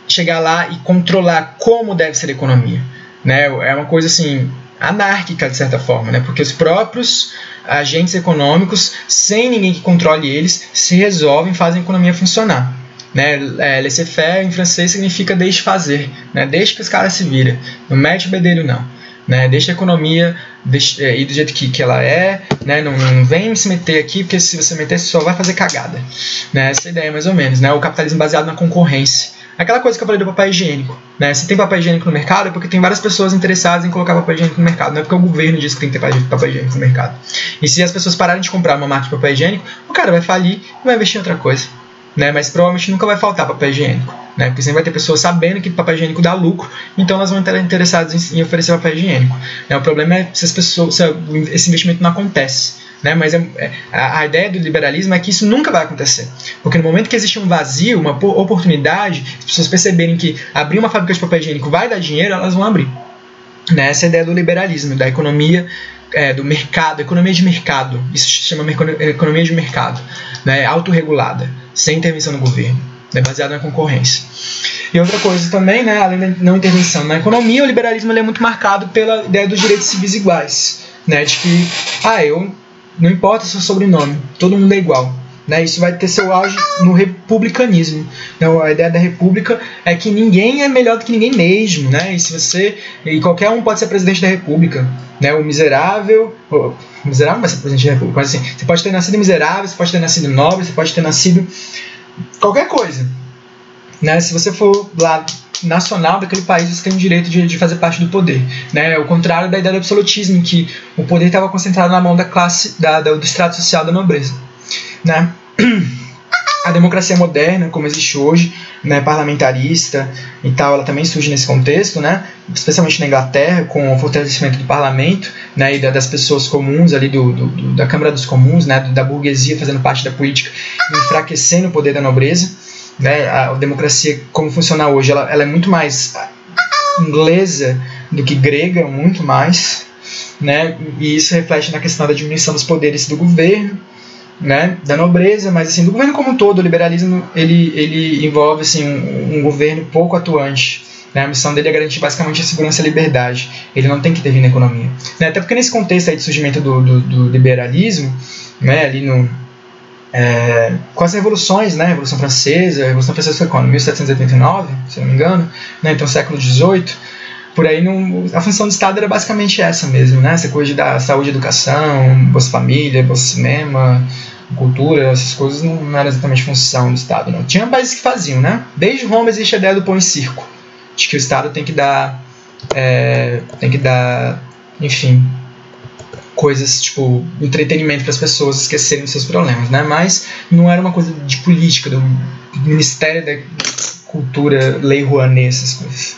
chegar lá e controlar como deve ser a economia, né, é uma coisa assim anárquica de certa forma, né, porque os próprios agentes econômicos, sem ninguém que controle eles, se resolvem, fazem a economia funcionar, né, laissez-faire em francês significa deixe fazer, né, deixe que os caras se virem, não mete o bedelho não, né, deixa a economia ir do jeito que ela é, né, não vem se meter aqui, porque se você meter você só vai fazer cagada, né, essa ideia mais ou menos, né, o capitalismo baseado na concorrência. Aquela coisa que eu falei do papel higiênico, né? Se tem papel higiênico no mercado é porque tem várias pessoas interessadas em colocar papel higiênico no mercado, não é porque o governo diz que tem que ter papel higiênico no mercado. E se as pessoas pararem de comprar uma marca de papel higiênico, o cara vai falir e vai investir em outra coisa, né? Mas provavelmente nunca vai faltar papel higiênico, né? Porque sempre vai ter pessoas sabendo que papel higiênico dá lucro, então elas vão estar interessadas em oferecer papel higiênico, né? O problema é se esse investimento não acontece, né? Mas a ideia do liberalismo é que isso nunca vai acontecer, porque no momento que existe um vazio, uma oportunidade, as pessoas perceberem que abrir uma fábrica de papel higiênico vai dar dinheiro, elas vão abrir, né? Essa é a ideia do liberalismo, da economia, do mercado, economia de mercado, isso se chama economia de mercado, né? Autorregulada, sem intervenção do governo, né? Baseada na concorrência. E outra coisa também, né? Além da não intervenção na economia, o liberalismo ele é muito marcado pela ideia dos direitos civis iguais, né? De que, não importa o seu sobrenome, todo mundo é igual, né? Isso vai ter seu auge no republicanismo, então, a ideia da república é que ninguém é melhor do que ninguém mesmo, né? E qualquer um pode ser presidente da república, né? O miserável vai ser presidente da república, mas assim, você pode ter nascido miserável, você pode ter nascido nobre, você pode ter nascido qualquer coisa, né? Se você for lá nacional daquele país, você tem o direito de fazer parte do poder, né? O contrário da ideia do absolutismo, em que o poder estava concentrado na mão da classe, do estrato social da nobreza, né? A democracia moderna, como existe hoje, né, parlamentarista e tal, ela também surge nesse contexto, né? Especialmente na Inglaterra, com o fortalecimento do parlamento, né, e das pessoas comuns, ali da Câmara dos Comuns, né, da burguesia fazendo parte da política, enfraquecendo o poder da nobreza, né? A democracia, como funciona hoje, ela é muito mais inglesa do que grega, muito mais, né? E isso reflete na questão da diminuição dos poderes do governo, né, da nobreza, mas assim, do governo como um todo. O liberalismo ele envolve assim, um governo pouco atuante, né? A missão dele é garantir basicamente a segurança e a liberdade, ele não tem que intervir na economia, né? Até porque nesse contexto aí de surgimento do liberalismo, né, ali com as revoluções, né, a Revolução Francesa foi quando? 1789, se não me engano, né, então século XVIII, por aí a função do Estado era basicamente essa mesmo, né, essa coisa da saúde e educação, Bolsa Família, Bolsa Cinema, cultura, essas coisas não era exatamente função do Estado, não. Tinha países que faziam, né, desde Roma existe a ideia do pão e circo, de que o Estado tem que dar, enfim, coisas tipo entretenimento para as pessoas esquecerem dos seus problemas, né? Mas não era uma coisa de política, do Ministério da Cultura, Lei Rouanet, essas coisas.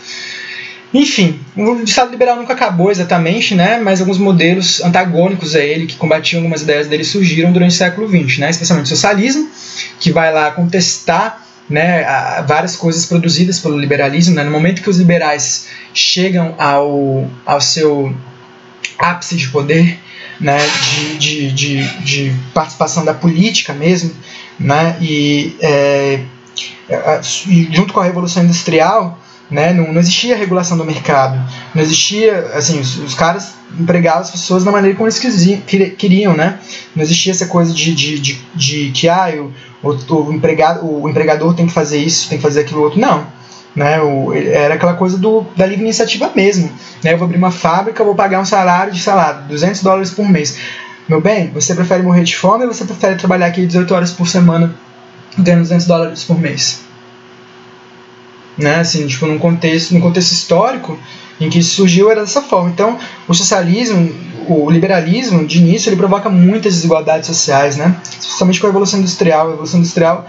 Enfim, o Estado liberal nunca acabou exatamente, né? Mas alguns modelos antagônicos a ele, que combatiam algumas ideias dele, surgiram durante o século XX, né? Especialmente o socialismo, que vai lá contestar, né, várias coisas produzidas pelo liberalismo, né? No momento que os liberais chegam ao seu ápice de poder, né, de participação da política mesmo, né, e junto com a Revolução Industrial, né? Não existia regulação do mercado, não existia, assim, os caras empregavam as pessoas da maneira como eles queriam, né? Não existia essa coisa de que o empregador tem que fazer isso, tem que fazer aquilo outro, não. Né? Era aquela coisa da livre iniciativa mesmo, né? Eu vou abrir uma fábrica, vou pagar um salário de, sei lá, $200 por mês. Meu bem, você prefere morrer de fome ou você prefere trabalhar aqui 18 horas por semana ganhando $200 por mês? Né? Assim, tipo, num contexto histórico em que isso surgiu era dessa forma. Então, o socialismo, o liberalismo, de início, ele provoca muitas desigualdades sociais, né? Especialmente com a Revolução Industrial. A Revolução Industrial,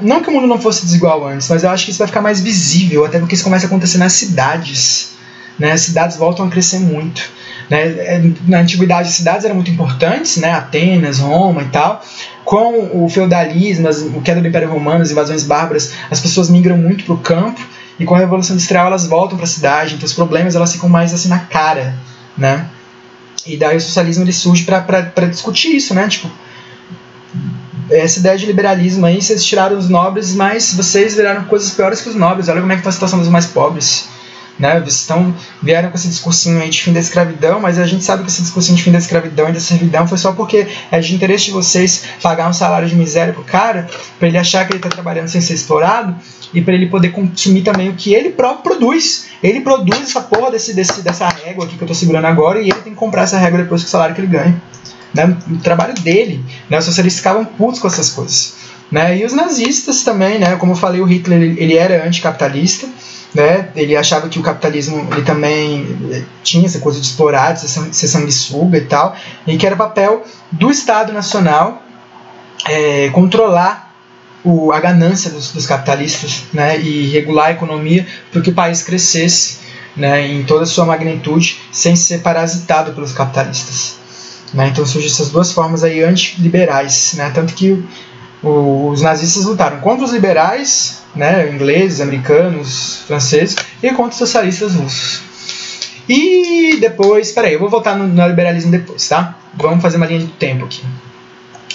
não que o mundo não fosse desigual antes, mas eu acho que isso vai ficar mais visível, até porque isso começa a acontecer nas cidades, né? As cidades voltam a crescer muito, né? Na antiguidade as cidades eram muito importantes, né? Atenas, Roma e tal. Com o feudalismo, o queda do Império Romano, as invasões bárbaras, as pessoas migram muito para o campo, e com a Revolução Industrial elas voltam para a cidade, então os problemas elas ficam mais assim na cara, né? E daí o socialismo ele surge para discutir isso, né? Tipo, essa ideia de liberalismo aí, vocês tiraram os nobres, mas vocês viraram coisas piores que os nobres. Olha como é que está a situação dos mais pobres, né? Vocês vieram com esse discursinho aí de fim da escravidão, mas a gente sabe que esse discursinho de fim da escravidão e da servidão foi só porque é de interesse de vocês pagar um salário de miséria pro cara, para ele achar que ele está trabalhando sem ser explorado, e para ele poder consumir também o que ele próprio produz. Ele produz essa porra dessa régua aqui que eu estou segurando agora, e ele tem que comprar essa régua depois do salário que ele ganha, né? O trabalho dele, né? Os socialistas ficavam putos com essas coisas, né? E os nazistas também, né? Como eu falei, o Hitler ele era anticapitalista, né? Ele achava que o capitalismo ele também tinha essa coisa de explorar, de ser sanguessuga e tal, e que era papel do Estado Nacional controlar a ganância dos capitalistas, né? E regular a economia para que o país crescesse, né? Em toda a sua magnitude, sem ser parasitado pelos capitalistas, né? Então surgem essas duas formas aí antiliberais, né? Tanto que os nazistas lutaram contra os liberais, né, ingleses, americanos, franceses, e contra os socialistas russos. E depois, peraí, eu vou voltar no neoliberalismo depois, tá? Vamos fazer uma linha de tempo aqui.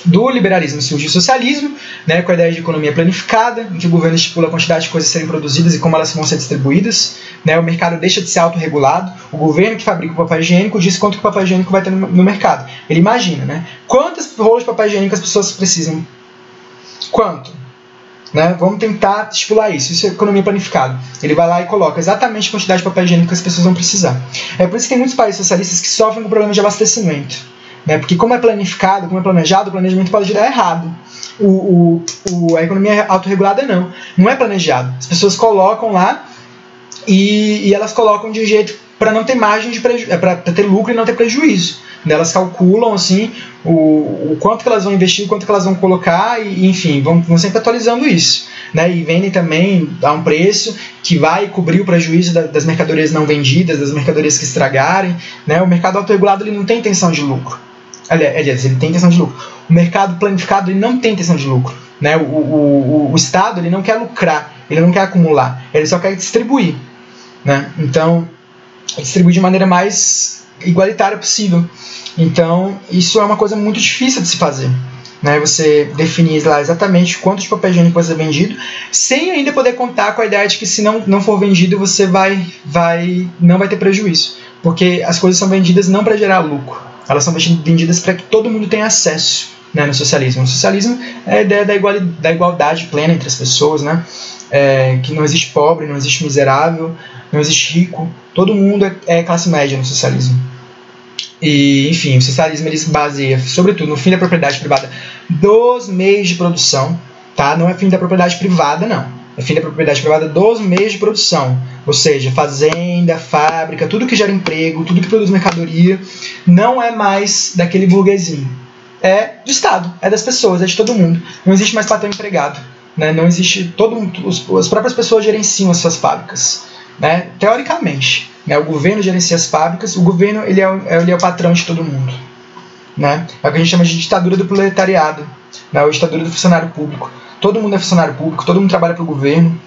Do liberalismo surge o socialismo, né, com a ideia de economia planificada, em que o governo estipula a quantidade de coisas a serem produzidas e como elas vão ser distribuídas, né? O mercado deixa de ser autorregulado, o governo que fabrica o papel higiênico diz quanto que o papel higiênico vai ter no mercado. Ele imagina, né? Quantas rolas de papel higiênico as pessoas precisam? Quanto? Né? Vamos tentar estipular isso. Isso é economia planificada. Ele vai lá e coloca exatamente a quantidade de papel higiênico que as pessoas vão precisar. É por isso que tem muitos países socialistas que sofrem com problemas de abastecimento, né? Porque como é planificado, como é planejado, o planejamento pode dar errado. A economia autorregulada não. Não é planejado. As pessoas colocam lá e elas colocam de um jeito para não ter margem de prejuízo, para ter lucro e não ter prejuízo. Elas calculam assim o quanto que elas vão investir, o quanto que elas vão colocar, e enfim, vão sempre atualizando isso, né? E vendem também a um preço que vai cobrir o prejuízo das mercadorias não vendidas, das mercadorias que estragarem, né? O mercado autorregulado ele não tem intenção de lucro. Aliás, ele tem intenção de lucro. O mercado planificado ele não tem intenção de lucro, né? O Estado ele não quer lucrar, ele não quer acumular, ele só quer distribuir, né? Então, distribuir de maneira mais igualitária possível. Então, isso é uma coisa muito difícil de se fazer, né? Você definir lá exatamente quanto de papel higiênico vai ser vendido, sem ainda poder contar com a ideia de que se não for vendido, você não vai ter prejuízo, porque as coisas são vendidas não para gerar lucro, elas são vendidas para que todo mundo tenha acesso, né? No socialismo. O socialismo é a ideia da igualdade plena entre as pessoas, né? Que não existe pobre, não existe miserável, não existe rico, todo mundo é classe média no socialismo. E, enfim, o socialismo ele se baseia, sobretudo, no fim da propriedade privada dos meios de produção, tá? Não é fim da propriedade privada, não. É fim da propriedade privada dos meios de produção, ou seja, fazenda, fábrica, tudo que gera emprego, tudo que produz mercadoria, não é mais daquele burguesinho. É do Estado, é das pessoas, é de todo mundo. Não existe mais patrão empregado, né? Não existe, as próprias pessoas gerenciam as suas fábricas, né? Teoricamente, né? O governo gerencia as fábricas, o governo ele é o patrão de todo mundo, né? É o que a gente chama de ditadura do proletariado, né? Ou ditadura do funcionário público. Todo mundo é funcionário público, todo mundo trabalha para o governo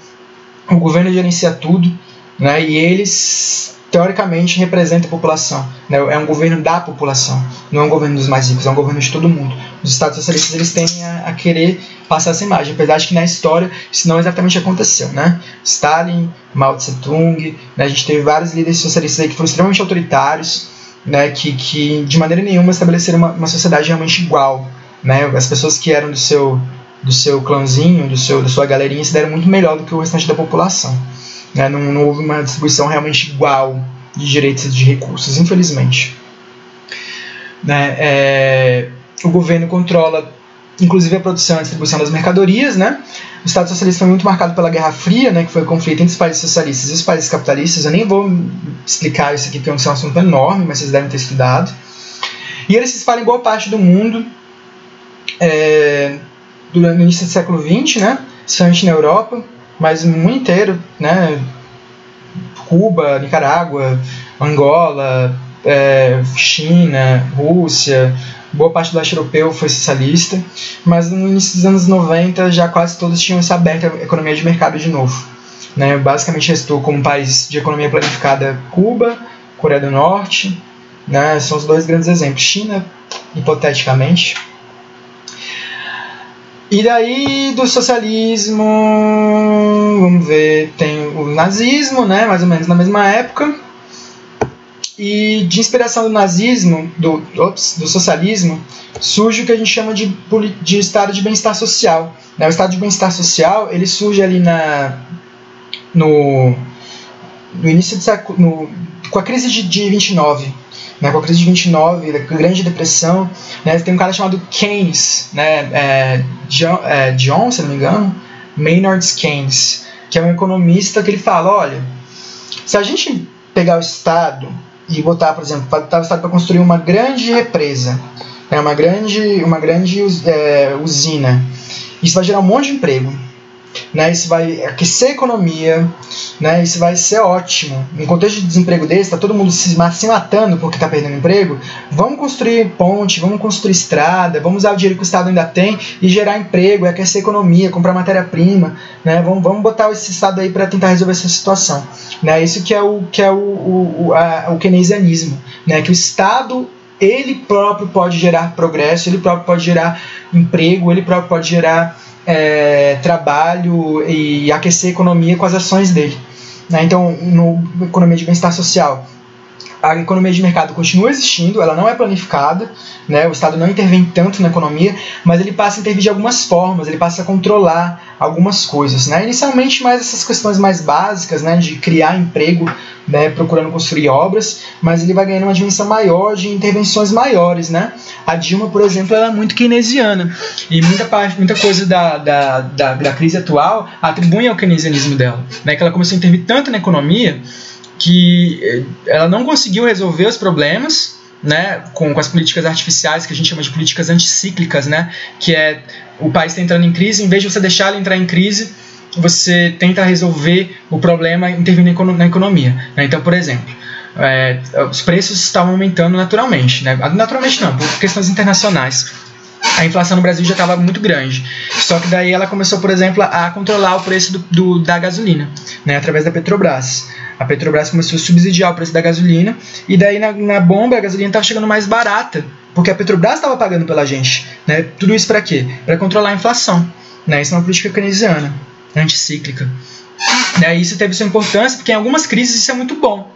gerencia tudo, né? E eles teoricamente representa a população, né? É um governo da população, não é um governo dos mais ricos, é um governo de todo mundo. Os estados socialistas eles tendem a querer passar essa imagem, apesar de que na história isso não exatamente aconteceu, né? Stalin, Mao Tse-tung, né? A gente teve vários líderes socialistas aí que foram extremamente autoritários, né? Que de maneira nenhuma estabeleceram uma sociedade realmente igual, né? As pessoas que eram do seu clãzinho, da sua galerinha se deram muito melhor do que o restante da população. Não houve uma distribuição realmente igual de direitos e de recursos, infelizmente. O governo controla, inclusive, a produção e a distribuição das mercadorias. Né? O Estado Socialista foi muito marcado pela Guerra Fria, né, que foi o conflito entre os países socialistas e os países capitalistas. Eu nem vou explicar isso aqui, porque é um assunto enorme, mas vocês devem ter estudado. E eles se espalham em boa parte do mundo durante o início do século XX, né, principalmente na Europa, mas no mundo inteiro, né? Cuba, Nicarágua, Angola, China, Rússia, boa parte do leste europeu foi socialista, mas no início dos anos 90 já quase todos tinham se aberto à economia de mercado de novo, né? Basicamente restou como país de economia planificada Cuba, Coreia do Norte, né? São os dois grandes exemplos, China, hipoteticamente. E daí do socialismo, vamos ver, tem o nazismo, né, mais ou menos na mesma época. E de inspiração do nazismo, do socialismo, surge o que a gente chama de estado de bem-estar social. O estado de bem-estar social ele surge ali no início do século, com a crise de 29. Com a crise de 29, da Grande Depressão, né, tem um cara chamado Keynes, né, John, se não me engano, Maynard Keynes, que é um economista que ele fala, olha, se a gente pegar o Estado e botar, por exemplo, botar o Estado para construir uma grande represa, né, uma grande usina, isso vai gerar um monte de emprego, né, isso vai aquecer a economia, né, isso vai ser ótimo. No contexto de desemprego desse, está todo mundo se matando porque está perdendo emprego. Vamos construir ponte, vamos construir estrada, vamos usar o dinheiro que o Estado ainda tem e gerar emprego, aquecer a economia, comprar matéria-prima, né, vamos botar esse Estado aí para tentar resolver essa situação, né, isso que é o keynesianismo, né, que o Estado ele próprio pode gerar progresso, ele próprio pode gerar emprego, ele próprio pode gerar trabalho e aquecer a economia com as ações dele, né? Então, na economia de bem-estar social, a economia de mercado continua existindo, ela não é planificada, né? O Estado não intervém tanto na economia, mas ele passa a intervir de algumas formas, ele passa a controlar algumas coisas, né? Inicialmente mais essas questões mais básicas, né? De criar emprego, né? Procurando construir obras, mas ele vai ganhando uma dimensão maior de intervenções maiores, né? A Dilma, por exemplo, ela é muito keynesiana e muita coisa da crise atual atribui ao keynesianismo dela, né? Que ela começou a intervir tanto na economia que ela não conseguiu resolver os problemas, né, com as políticas artificiais, que a gente chama de políticas anticíclicas, né, que é o país está entrando em crise, em vez de você deixar ele entrar em crise, você tenta resolver o problema intervindo na economia. Né? Então, por exemplo, os preços estavam aumentando naturalmente, né? Naturalmente não, por questões internacionais. A inflação no Brasil já estava muito grande. Só que daí ela começou, por exemplo, a controlar o preço da gasolina, né, através da Petrobras. A Petrobras começou a subsidiar o preço da gasolina e daí na bomba a gasolina estava chegando mais barata, porque a Petrobras estava pagando pela gente. Né? Tudo isso para quê? Para controlar a inflação. Né? Isso é uma política keynesiana, anticíclica. Né? Isso teve sua importância, porque em algumas crises isso é muito bom.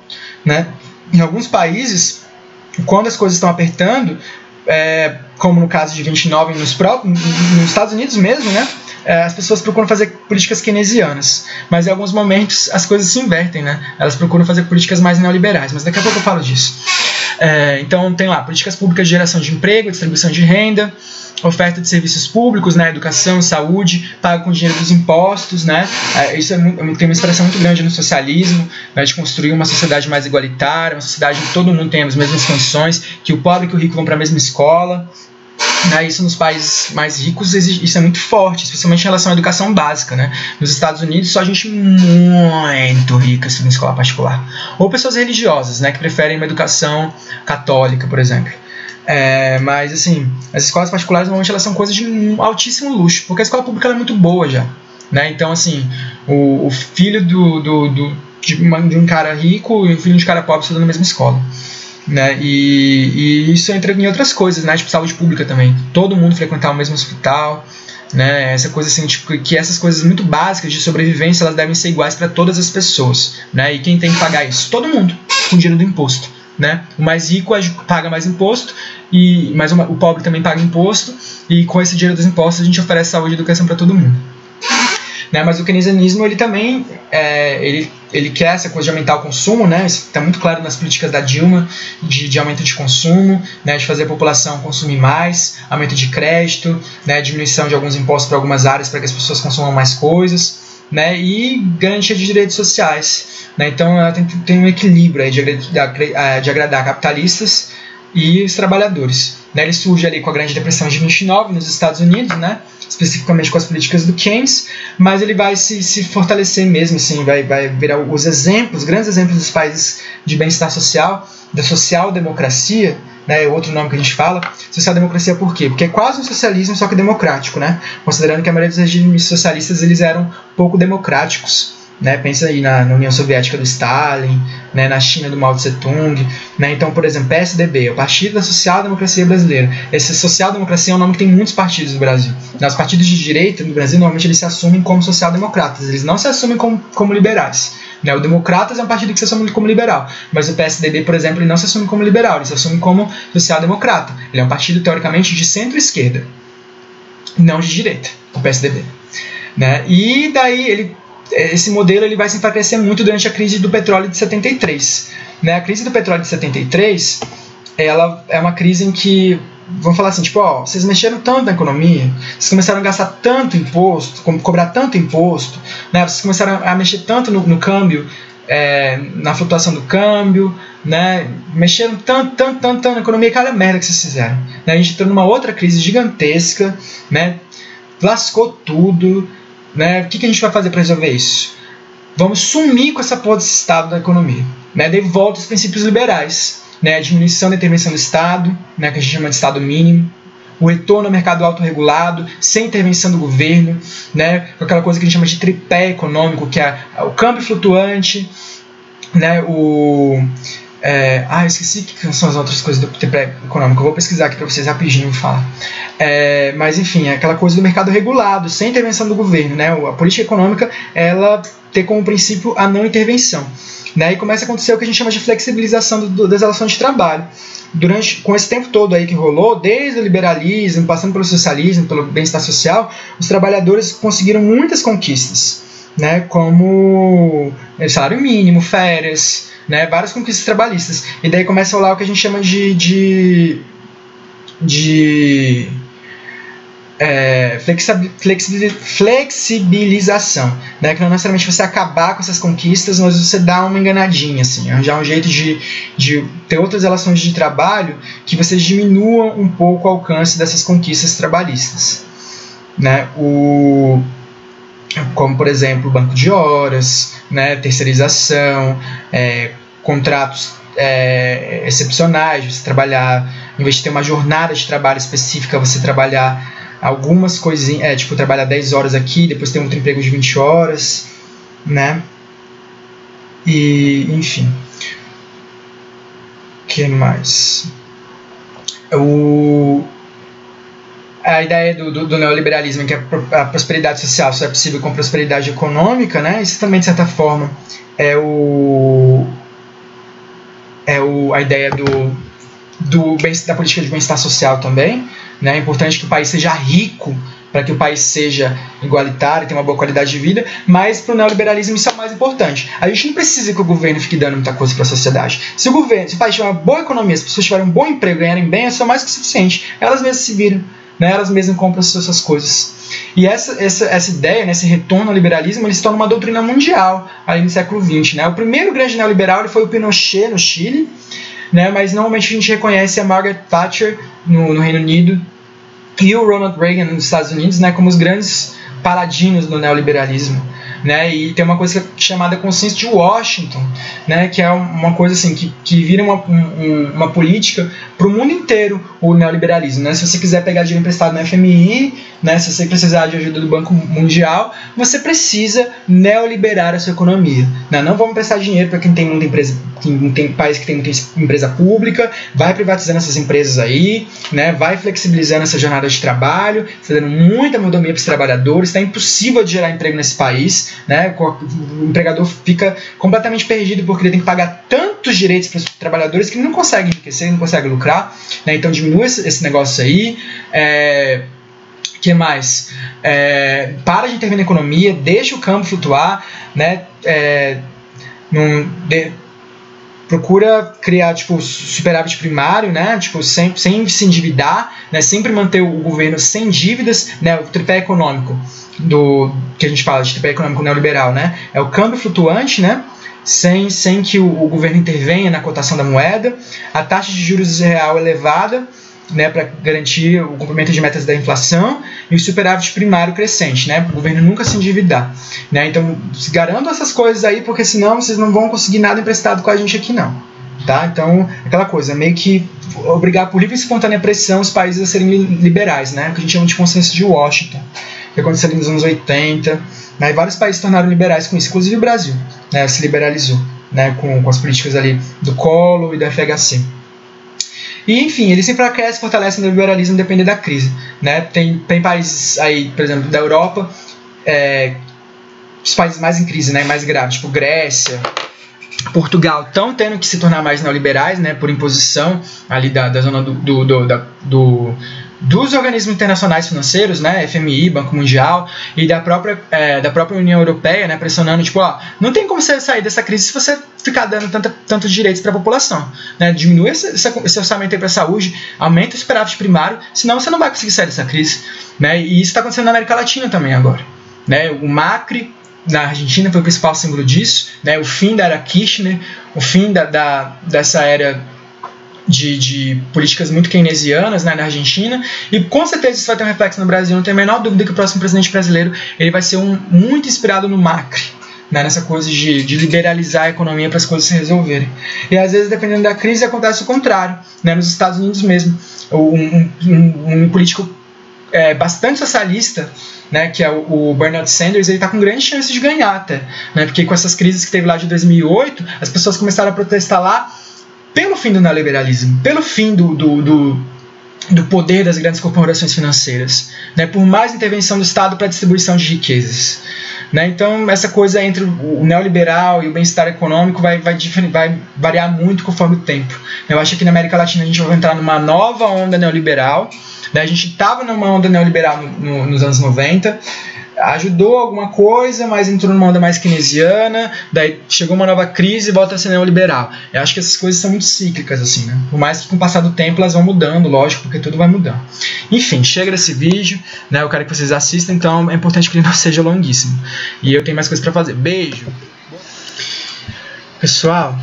Né? Em alguns países, quando as coisas estão apertando, como no caso de 29 nos Estados Unidos mesmo, né? As pessoas procuram fazer políticas keynesianas, mas em alguns momentos as coisas se invertem, né? Elas procuram fazer políticas mais neoliberais, mas daqui a pouco eu falo disso. Então tem lá políticas públicas de geração de emprego, distribuição de renda, oferta de serviços públicos, né? Educação, saúde, pago com dinheiro dos impostos, né? Isso tem uma expressão muito grande no socialismo, né? De construir uma sociedade mais igualitária, uma sociedade em que todo mundo tem as mesmas condições, que o pobre e o rico vão para a mesma escola. Né, isso nos países mais ricos, isso é muito forte, especialmente em relação à educação básica, né? Nos Estados Unidos, só gente muito rica estuda em escola particular. Ou pessoas religiosas, né, que preferem uma educação católica, por exemplo. Mas, assim, as escolas particulares, normalmente, elas são coisas de um altíssimo luxo, porque a escola pública ela é muito boa já. Né? Então, assim, o filho de um cara rico e um filho de um cara pobre estudando na mesma escola, né? E isso entra em outras coisas, né? Tipo saúde pública também. Todo mundo frequentar o mesmo hospital, né? Essa coisa assim, tipo, que essas coisas muito básicas de sobrevivência, elas devem ser iguais para todas as pessoas, né? E quem tem que pagar isso? Todo mundo, com dinheiro do imposto, né? O mais rico paga mais imposto, mas o pobre também paga imposto, e com esse dinheiro dos impostos a gente oferece saúde e educação para todo mundo. Né? Mas o keynesianismo, ele também ele quer essa coisa de aumentar o consumo, né? Isso está muito claro nas políticas da Dilma, de aumento de consumo, né? De fazer a população consumir mais, aumento de crédito, né? Diminuição de alguns impostos para algumas áreas para que as pessoas consumam mais coisas, né? E garantia de direitos sociais, né? Então ela tem um equilíbrio aí de agradar capitalistas e os trabalhadores, né? Ele surge ali com a Grande Depressão de 29 nos Estados Unidos, né? Especificamente com as políticas do Keynes, mas ele vai se fortalecer mesmo, assim, vai virar os exemplos, grandes exemplos dos países de bem-estar social, da social-democracia, né? Outro nome que a gente fala, social-democracia por quê? Porque é quase um socialismo, só que democrático, né? Considerando que a maioria dos regimes socialistas eles eram pouco democráticos. Né, pensa aí na União Soviética do Stalin, né, na China do Mao Tse-tung, né? Então, por exemplo, PSDB, o Partido da Social-democracia brasileira. Essa social-democracia é um nome que tem muitos partidos no Brasil. Os partidos de direita no Brasil, normalmente, eles se assumem como social-democratas, eles não se assumem como liberais. Né? O Democratas é um partido que se assume como liberal, mas o PSDB, por exemplo, ele não se assume como liberal, ele se assume como social-democrata. Ele é um partido, teoricamente, de centro-esquerda, não de direita, o PSDB. Né? E daí esse modelo ele vai se enfraquecer muito durante a crise do petróleo de 73. Né? A crise do petróleo de 73 ela é uma crise em que, vamos falar assim, tipo, ó, vocês mexeram tanto na economia, vocês começaram a gastar tanto imposto, cobrar tanto imposto, né? Vocês começaram a mexer tanto no câmbio, na flutuação do câmbio, né? Mexeram tanto na economia, cara, merda que vocês fizeram. Né? A gente entrou numa outra crise gigantesca, né? Lascou tudo. Né? O que a gente vai fazer para resolver isso? Vamos sumir com essa porra desse Estado da economia, né? Dei volta aos princípios liberais, né? Diminuição da intervenção do Estado, né? Que a gente chama de Estado mínimo, o retorno ao mercado autorregulado, sem intervenção do governo, né? Aquela coisa que a gente chama de tripé econômico, que é o câmbio flutuante, né? Eu esqueci que são as outras coisas do tripé econômico. Eu vou pesquisar aqui para vocês rapidinho falar. Mas enfim, é aquela coisa do mercado regulado, sem intervenção do governo, né? A política econômica ela tem como princípio a não intervenção, né? E começa a acontecer o que a gente chama de flexibilização das relações de trabalho. Com esse tempo todo aí que rolou, desde o liberalismo, passando pelo socialismo, pelo bem-estar social, os trabalhadores conseguiram muitas conquistas, né? Como salário mínimo, férias, né, várias conquistas trabalhistas. E daí começa a rolar o que a gente chama de flexibilização, né, que não necessariamente você acabar com essas conquistas, mas você dá uma enganadinha, assim, arranjar um jeito de ter outras relações de trabalho que você diminua um pouco o alcance dessas conquistas trabalhistas, né, como, por exemplo, banco de horas, né, terceirização, contratos excepcionais de você trabalhar, em vez de ter uma jornada de trabalho específica, você trabalhar algumas coisinhas, tipo, trabalhar 10 horas aqui, depois ter um outro emprego de 20 horas, né, e, enfim, o que mais? A ideia do neoliberalismo, que a prosperidade social só é possível com prosperidade econômica, né? Isso também, de certa forma, a ideia da política de bem-estar social também, né? É importante que o país seja rico para que o país seja igualitário, tenha uma boa qualidade de vida, mas para o neoliberalismo isso é o mais importante. A gente não precisa que o governo fique dando muita coisa para a sociedade. Se o país tiver uma boa economia, se as pessoas tiverem um bom emprego, ganharem bem, isso é mais que suficiente. Elas mesmas se viram. Né, elas mesmas compram essas coisas. E essa ideia, né, esse retorno ao liberalismo, ele se torna uma doutrina mundial ali no século XX. Né? O primeiro grande neoliberal ele foi o Pinochet, no Chile, né, mas normalmente a gente reconhece a Margaret Thatcher, no Reino Unido, e o Ronald Reagan, nos Estados Unidos, né, como os grandes paladinos do neoliberalismo. né? E tem uma coisa chamada consenso de Washington, né? Que é uma coisa assim que vira uma política para o mundo inteiro, o neoliberalismo, né? Se você quiser pegar dinheiro emprestado no FMI, né? Se você precisar de ajuda do Banco Mundial, você precisa neoliberar a sua economia, né? Não vamos prestar dinheiro para quem tem muita empresa, quem tem país que tem muita empresa pública, vai privatizando essas empresas aí, né? Vai flexibilizando essa jornada de trabalho, está dando muita mordomia para os trabalhadores, está impossível de gerar emprego nesse país, né? O empregador fica completamente perdido porque ele tem que pagar tantos direitos para os trabalhadores que ele não consegue enriquecer, não consegue lucrar, né? Então diminui esse negócio aí. Que mais? Para de intervir na economia, deixa o campo flutuar, né? Procura criar tipo superávit primário, né? Tipo, sem se endividar, né? Sempre manter o governo sem dívidas, né? O tripé econômico que a gente fala de tripé econômico neoliberal, né? É o câmbio flutuante, né? Sem que o governo intervenha na cotação da moeda, a taxa de juros real elevada, né, para garantir o cumprimento de metas da inflação, e o superávit primário crescente, né, para o governo nunca se endividar, né? Então, garanto essas coisas aí, porque senão vocês não vão conseguir nada emprestado com a gente aqui não, tá? Então, aquela coisa, meio que obrigar por livre e espontânea pressão os países a serem liberais, né, que a gente chama de consenso de Washington, que aconteceu ali nos anos 80, né, e vários países se tornaram liberais com isso, inclusive o Brasil, né, se liberalizou, né, com as políticas ali do Collor e do FHC. E, enfim, ele se enfraquece e fortalece o neoliberalismo dependendo da crise, né? Tem países aí, por exemplo, da Europa, os países mais em crise, né, mais graves, tipo Grécia, Portugal, estão tendo que se tornar mais neoliberais, né, por imposição ali da zona dos organismos internacionais financeiros, né, FMI, Banco Mundial, e da própria União Europeia, né, pressionando, tipo, ó, não tem como você sair dessa crise se você ficar dando tantos direitos para a população, né, diminui esse orçamento aí para a saúde, aumenta o superávit primário, senão você não vai conseguir sair dessa crise, né, e isso está acontecendo na América Latina também agora, né, o Macri na Argentina foi o principal símbolo disso, né, o fim da era Kirchner, o fim dessa era de políticas muito keynesianas, né, na Argentina, e com certeza isso vai ter um reflexo no Brasil, não tem a menor dúvida que o próximo presidente brasileiro ele vai ser muito inspirado no Macri, né, nessa coisa de liberalizar a economia para as coisas se resolverem. E às vezes, dependendo da crise, acontece o contrário, né, nos Estados Unidos mesmo, um político bastante socialista, né, que é o Bernard Sanders, ele está com grande chance de ganhar até, né, porque com essas crises que teve lá de 2008, as pessoas começaram a protestar lá pelo fim do neoliberalismo, pelo fim do poder das grandes corporações financeiras, né, por mais intervenção do Estado para a distribuição de riquezas, né? Então, essa coisa entre o neoliberal e o bem-estar econômico vai variar muito conforme o tempo. Eu acho que aqui na América Latina a gente vai entrar numa nova onda neoliberal, né? A gente estava numa onda neoliberal nos anos 90, ajudou alguma coisa, mas entrou numa onda mais keynesiana, daí chegou uma nova crise e volta a ser neoliberal. Eu acho que essas coisas são muito cíclicas, assim, né? Por mais que com o passar do tempo elas vão mudando, lógico, porque tudo vai mudando. Enfim, chega desse vídeo, né? Eu quero que vocês assistam, então é importante que ele não seja longuíssimo. E eu tenho mais coisas para fazer. Beijo! Pessoal,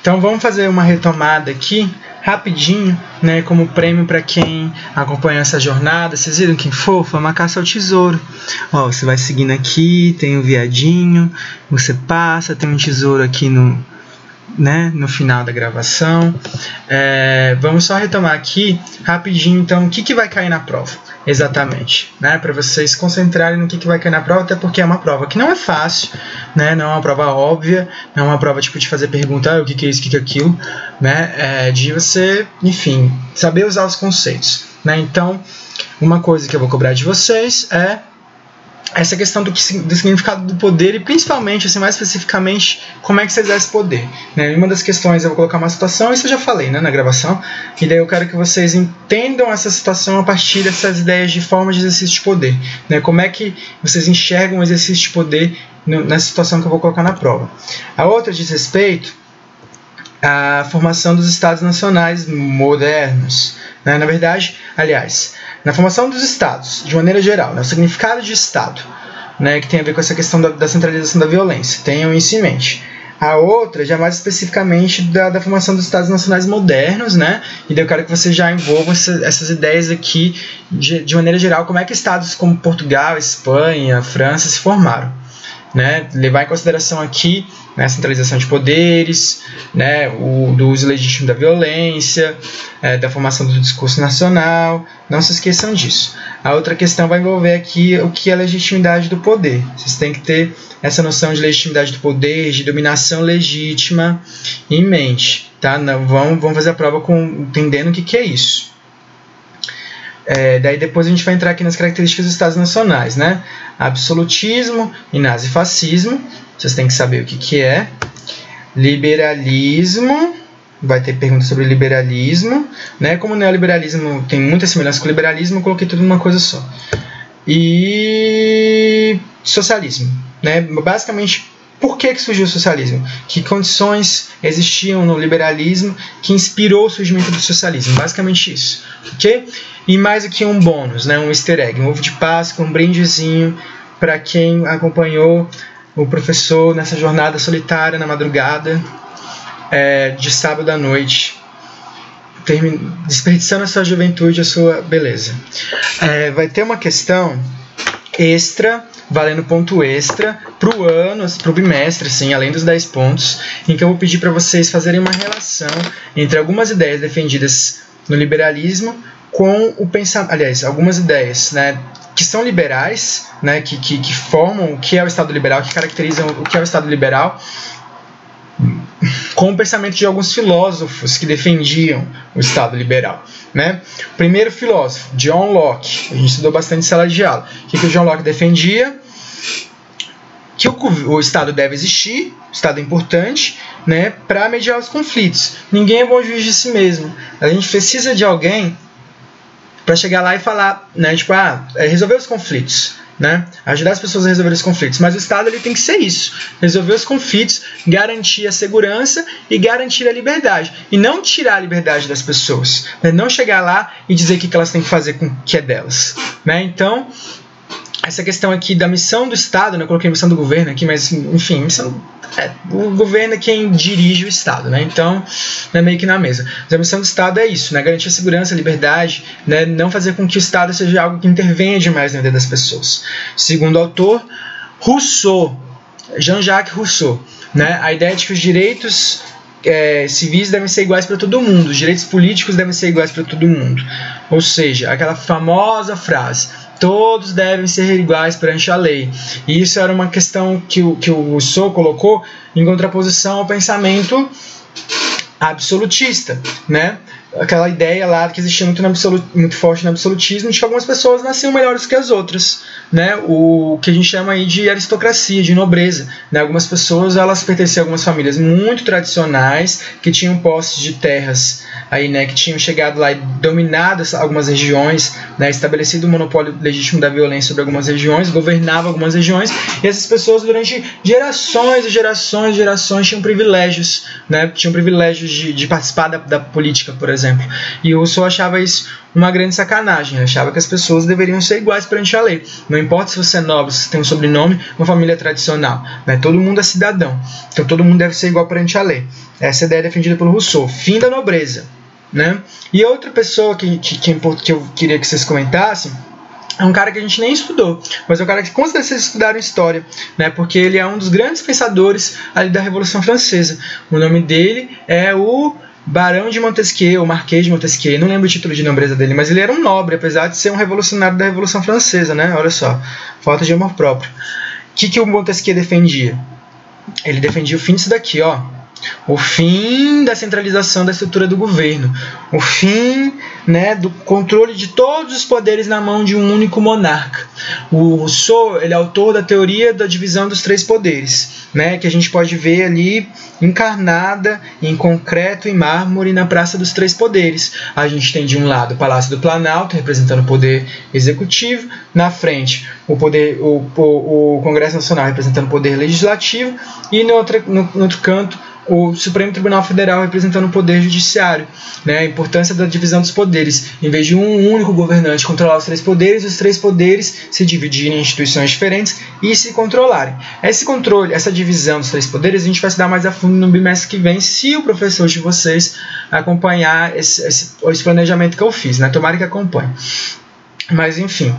então vamos fazer uma retomada aqui, rapidinho, né, como prêmio para quem acompanha essa jornada. Vocês viram quem fofa? Uma caça ao tesouro. Ó, você vai seguindo aqui, tem o viadinho, você passa, tem um tesouro aqui no, né, no final da gravação. Vamos só retomar aqui rapidinho, então, o que vai cair na prova, exatamente, né, para vocês concentrarem no que vai cair na prova, até porque é uma prova que não é fácil, né, não é uma prova óbvia, não é uma prova tipo de fazer pergunta, o que é isso, o que é aquilo, né, de você, enfim, saber usar os conceitos, né. Então, uma coisa que eu vou cobrar de vocês é essa questão do significado do poder e, principalmente, assim, mais especificamente, como é que você exerce poder, né? Uma das questões, eu vou colocar uma situação, isso eu já falei, né, na gravação, e daí eu quero que vocês entendam essa situação a partir dessas ideias de forma de exercício de poder, né? Como é que vocês enxergam o exercício de poder nessa situação que eu vou colocar na prova. A outra diz respeito à formação dos Estados Nacionais modernos, né? Na verdade, aliás, na formação dos Estados, de maneira geral, né, o significado de Estado, né, que tem a ver com essa questão da centralização da violência, tenham isso em mente. A outra, já mais especificamente, da formação dos Estados Nacionais modernos, né, e daí eu quero que vocês já envolvam essas ideias aqui, de maneira geral, como é que Estados como Portugal, Espanha, França se formaram. né, levar em consideração aqui, né, a centralização de poderes, né, do uso legítimo da violência, da formação do discurso nacional. Não se esqueçam disso. A outra questão vai envolver aqui o que é a legitimidade do poder. Vocês têm que ter essa noção de legitimidade do poder, de dominação legítima em mente. Tá? Não, vão fazer a prova entendendo o que é isso. Daí depois a gente vai entrar aqui nas características dos Estados Nacionais, né? Absolutismo e nazifascismo, vocês têm que saber o que é. Liberalismo, vai ter perguntas sobre liberalismo, né? Como o neoliberalismo tem muita semelhança com o liberalismo, eu coloquei tudo numa coisa só. E socialismo, né? Basicamente, por que surgiu o socialismo? Que condições existiam no liberalismo que inspirou o surgimento do socialismo? Basicamente isso, ok? E mais aqui um bônus, né? Um easter egg, um ovo de Páscoa, um brindezinho para quem acompanhou o professor nessa jornada solitária na madrugada de sábado à noite, desperdiçando a sua juventude, a sua beleza. Vai ter uma questão extra, valendo ponto extra, para o ano, para o bimestre, assim, além dos 10 pontos, em que eu vou pedir para vocês fazerem uma relação entre algumas ideias defendidas no liberalismo com o pensamento, aliás, algumas ideias, né, que são liberais, né, que formam o que é o Estado liberal, que caracterizam o que é o Estado liberal, com o pensamento de alguns filósofos que defendiam o Estado liberal, né? O primeiro filósofo, John Locke, a gente estudou bastante em sala de aula. O que o John Locke defendia? Que o Estado deve existir, o Estado é importante, né, para mediar os conflitos. Ninguém é bom juiz de si mesmo. A gente precisa de alguém para chegar lá e falar, né, tipo, resolver os conflitos, né, ajudar as pessoas a resolver os conflitos. Mas o Estado, ele tem que ser isso, resolver os conflitos, garantir a segurança e garantir a liberdade, e não tirar a liberdade das pessoas, né, não chegar lá e dizer o que elas têm que fazer com o que é delas, né? Então, essa questão aqui da missão do Estado, né, eu coloquei missão do governo aqui, mas, enfim, o governo é quem dirige o Estado, né? Então, é meio que na mesa. Mas a missão do Estado é isso, né? Garantir a segurança, a liberdade, né? Não fazer com que o Estado seja algo que intervenha demais na vida das pessoas. Segundo o autor, Rousseau, Jean-Jacques Rousseau, né? A ideia de que os direitos civis devem ser iguais para todo mundo, os direitos políticos devem ser iguais para todo mundo. Ou seja, aquela famosa frase: todos devem ser iguais perante a lei. E isso era uma questão que o Rousseau colocou em contraposição ao pensamento absolutista, né? Aquela ideia lá que existia muito forte no absolutismo, de que algumas pessoas nasciam melhores que as outras, né? O que a gente chama aí de aristocracia, de nobreza, né? Algumas pessoas, elas pertenciam a algumas famílias muito tradicionais, que tinham posse de terras aí, né, que tinham chegado lá e dominado algumas regiões, né, estabelecido um monopólio legítimo da violência sobre algumas regiões, governava algumas regiões, e essas pessoas durante gerações e gerações e gerações tinham privilégios, né? Tinham privilégios de participar da política, por exemplo. E o Rousseau achava isso uma grande sacanagem, achava que as pessoas deveriam ser iguais perante a lei. Não importa se você é nobre, se tem um sobrenome, uma família tradicional, né? Todo mundo é cidadão, então todo mundo deve ser igual perante a lei. Essa ideia é defendida pelo Rousseau, fim da nobreza, né? E outra pessoa que eu queria que vocês comentassem é um cara que a gente nem estudou, mas é um cara que com certeza vocês estudaram história, né? Porque ele é um dos grandes pensadores ali da Revolução Francesa. O nome dele é o Barão de Montesquieu, Marquês de Montesquieu, não lembro o título de nobreza dele, mas ele era um nobre, apesar de ser um revolucionário da Revolução Francesa, né? Olha só, falta de amor próprio. O que o Montesquieu defendia? Ele defendia o fim disso daqui, ó. O fim da centralização da estrutura do governo, o fim, né, do controle de todos os poderes na mão de um único monarca. O Rousseau, ele é autor da teoria da divisão dos três poderes, né, que a gente pode ver ali encarnada em concreto e mármore na Praça dos Três Poderes. A gente tem de um lado o Palácio do Planalto, representando o poder executivo, na frente o Congresso Nacional, representando o poder legislativo, e no outro canto o Supremo Tribunal Federal, representando o poder judiciário, né? A importância da divisão dos poderes. Em vez de um único governante controlar os três poderes se dividirem em instituições diferentes e se controlarem. Esse controle, essa divisão dos três poderes, a gente vai se dar mais a fundo no bimestre que vem, se o professor de vocês acompanhar esse planejamento que eu fiz, né? Tomara que acompanhe. Mas, enfim,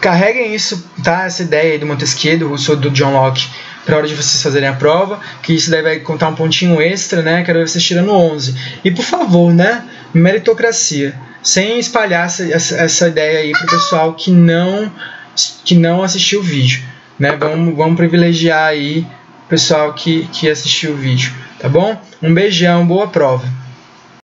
carreguem isso, tá? Essa ideia aí do Montesquieu, do Rousseau, do John Locke, para a hora de vocês fazerem a prova, que isso daí vai contar um pontinho extra, né? Quero ver vocês tirando 11. E por favor, né? Meritocracia. Sem espalhar essa ideia aí para o pessoal que não assistiu o vídeo, né? Vamos privilegiar aí o pessoal que assistiu o vídeo, tá bom? Um beijão, boa prova.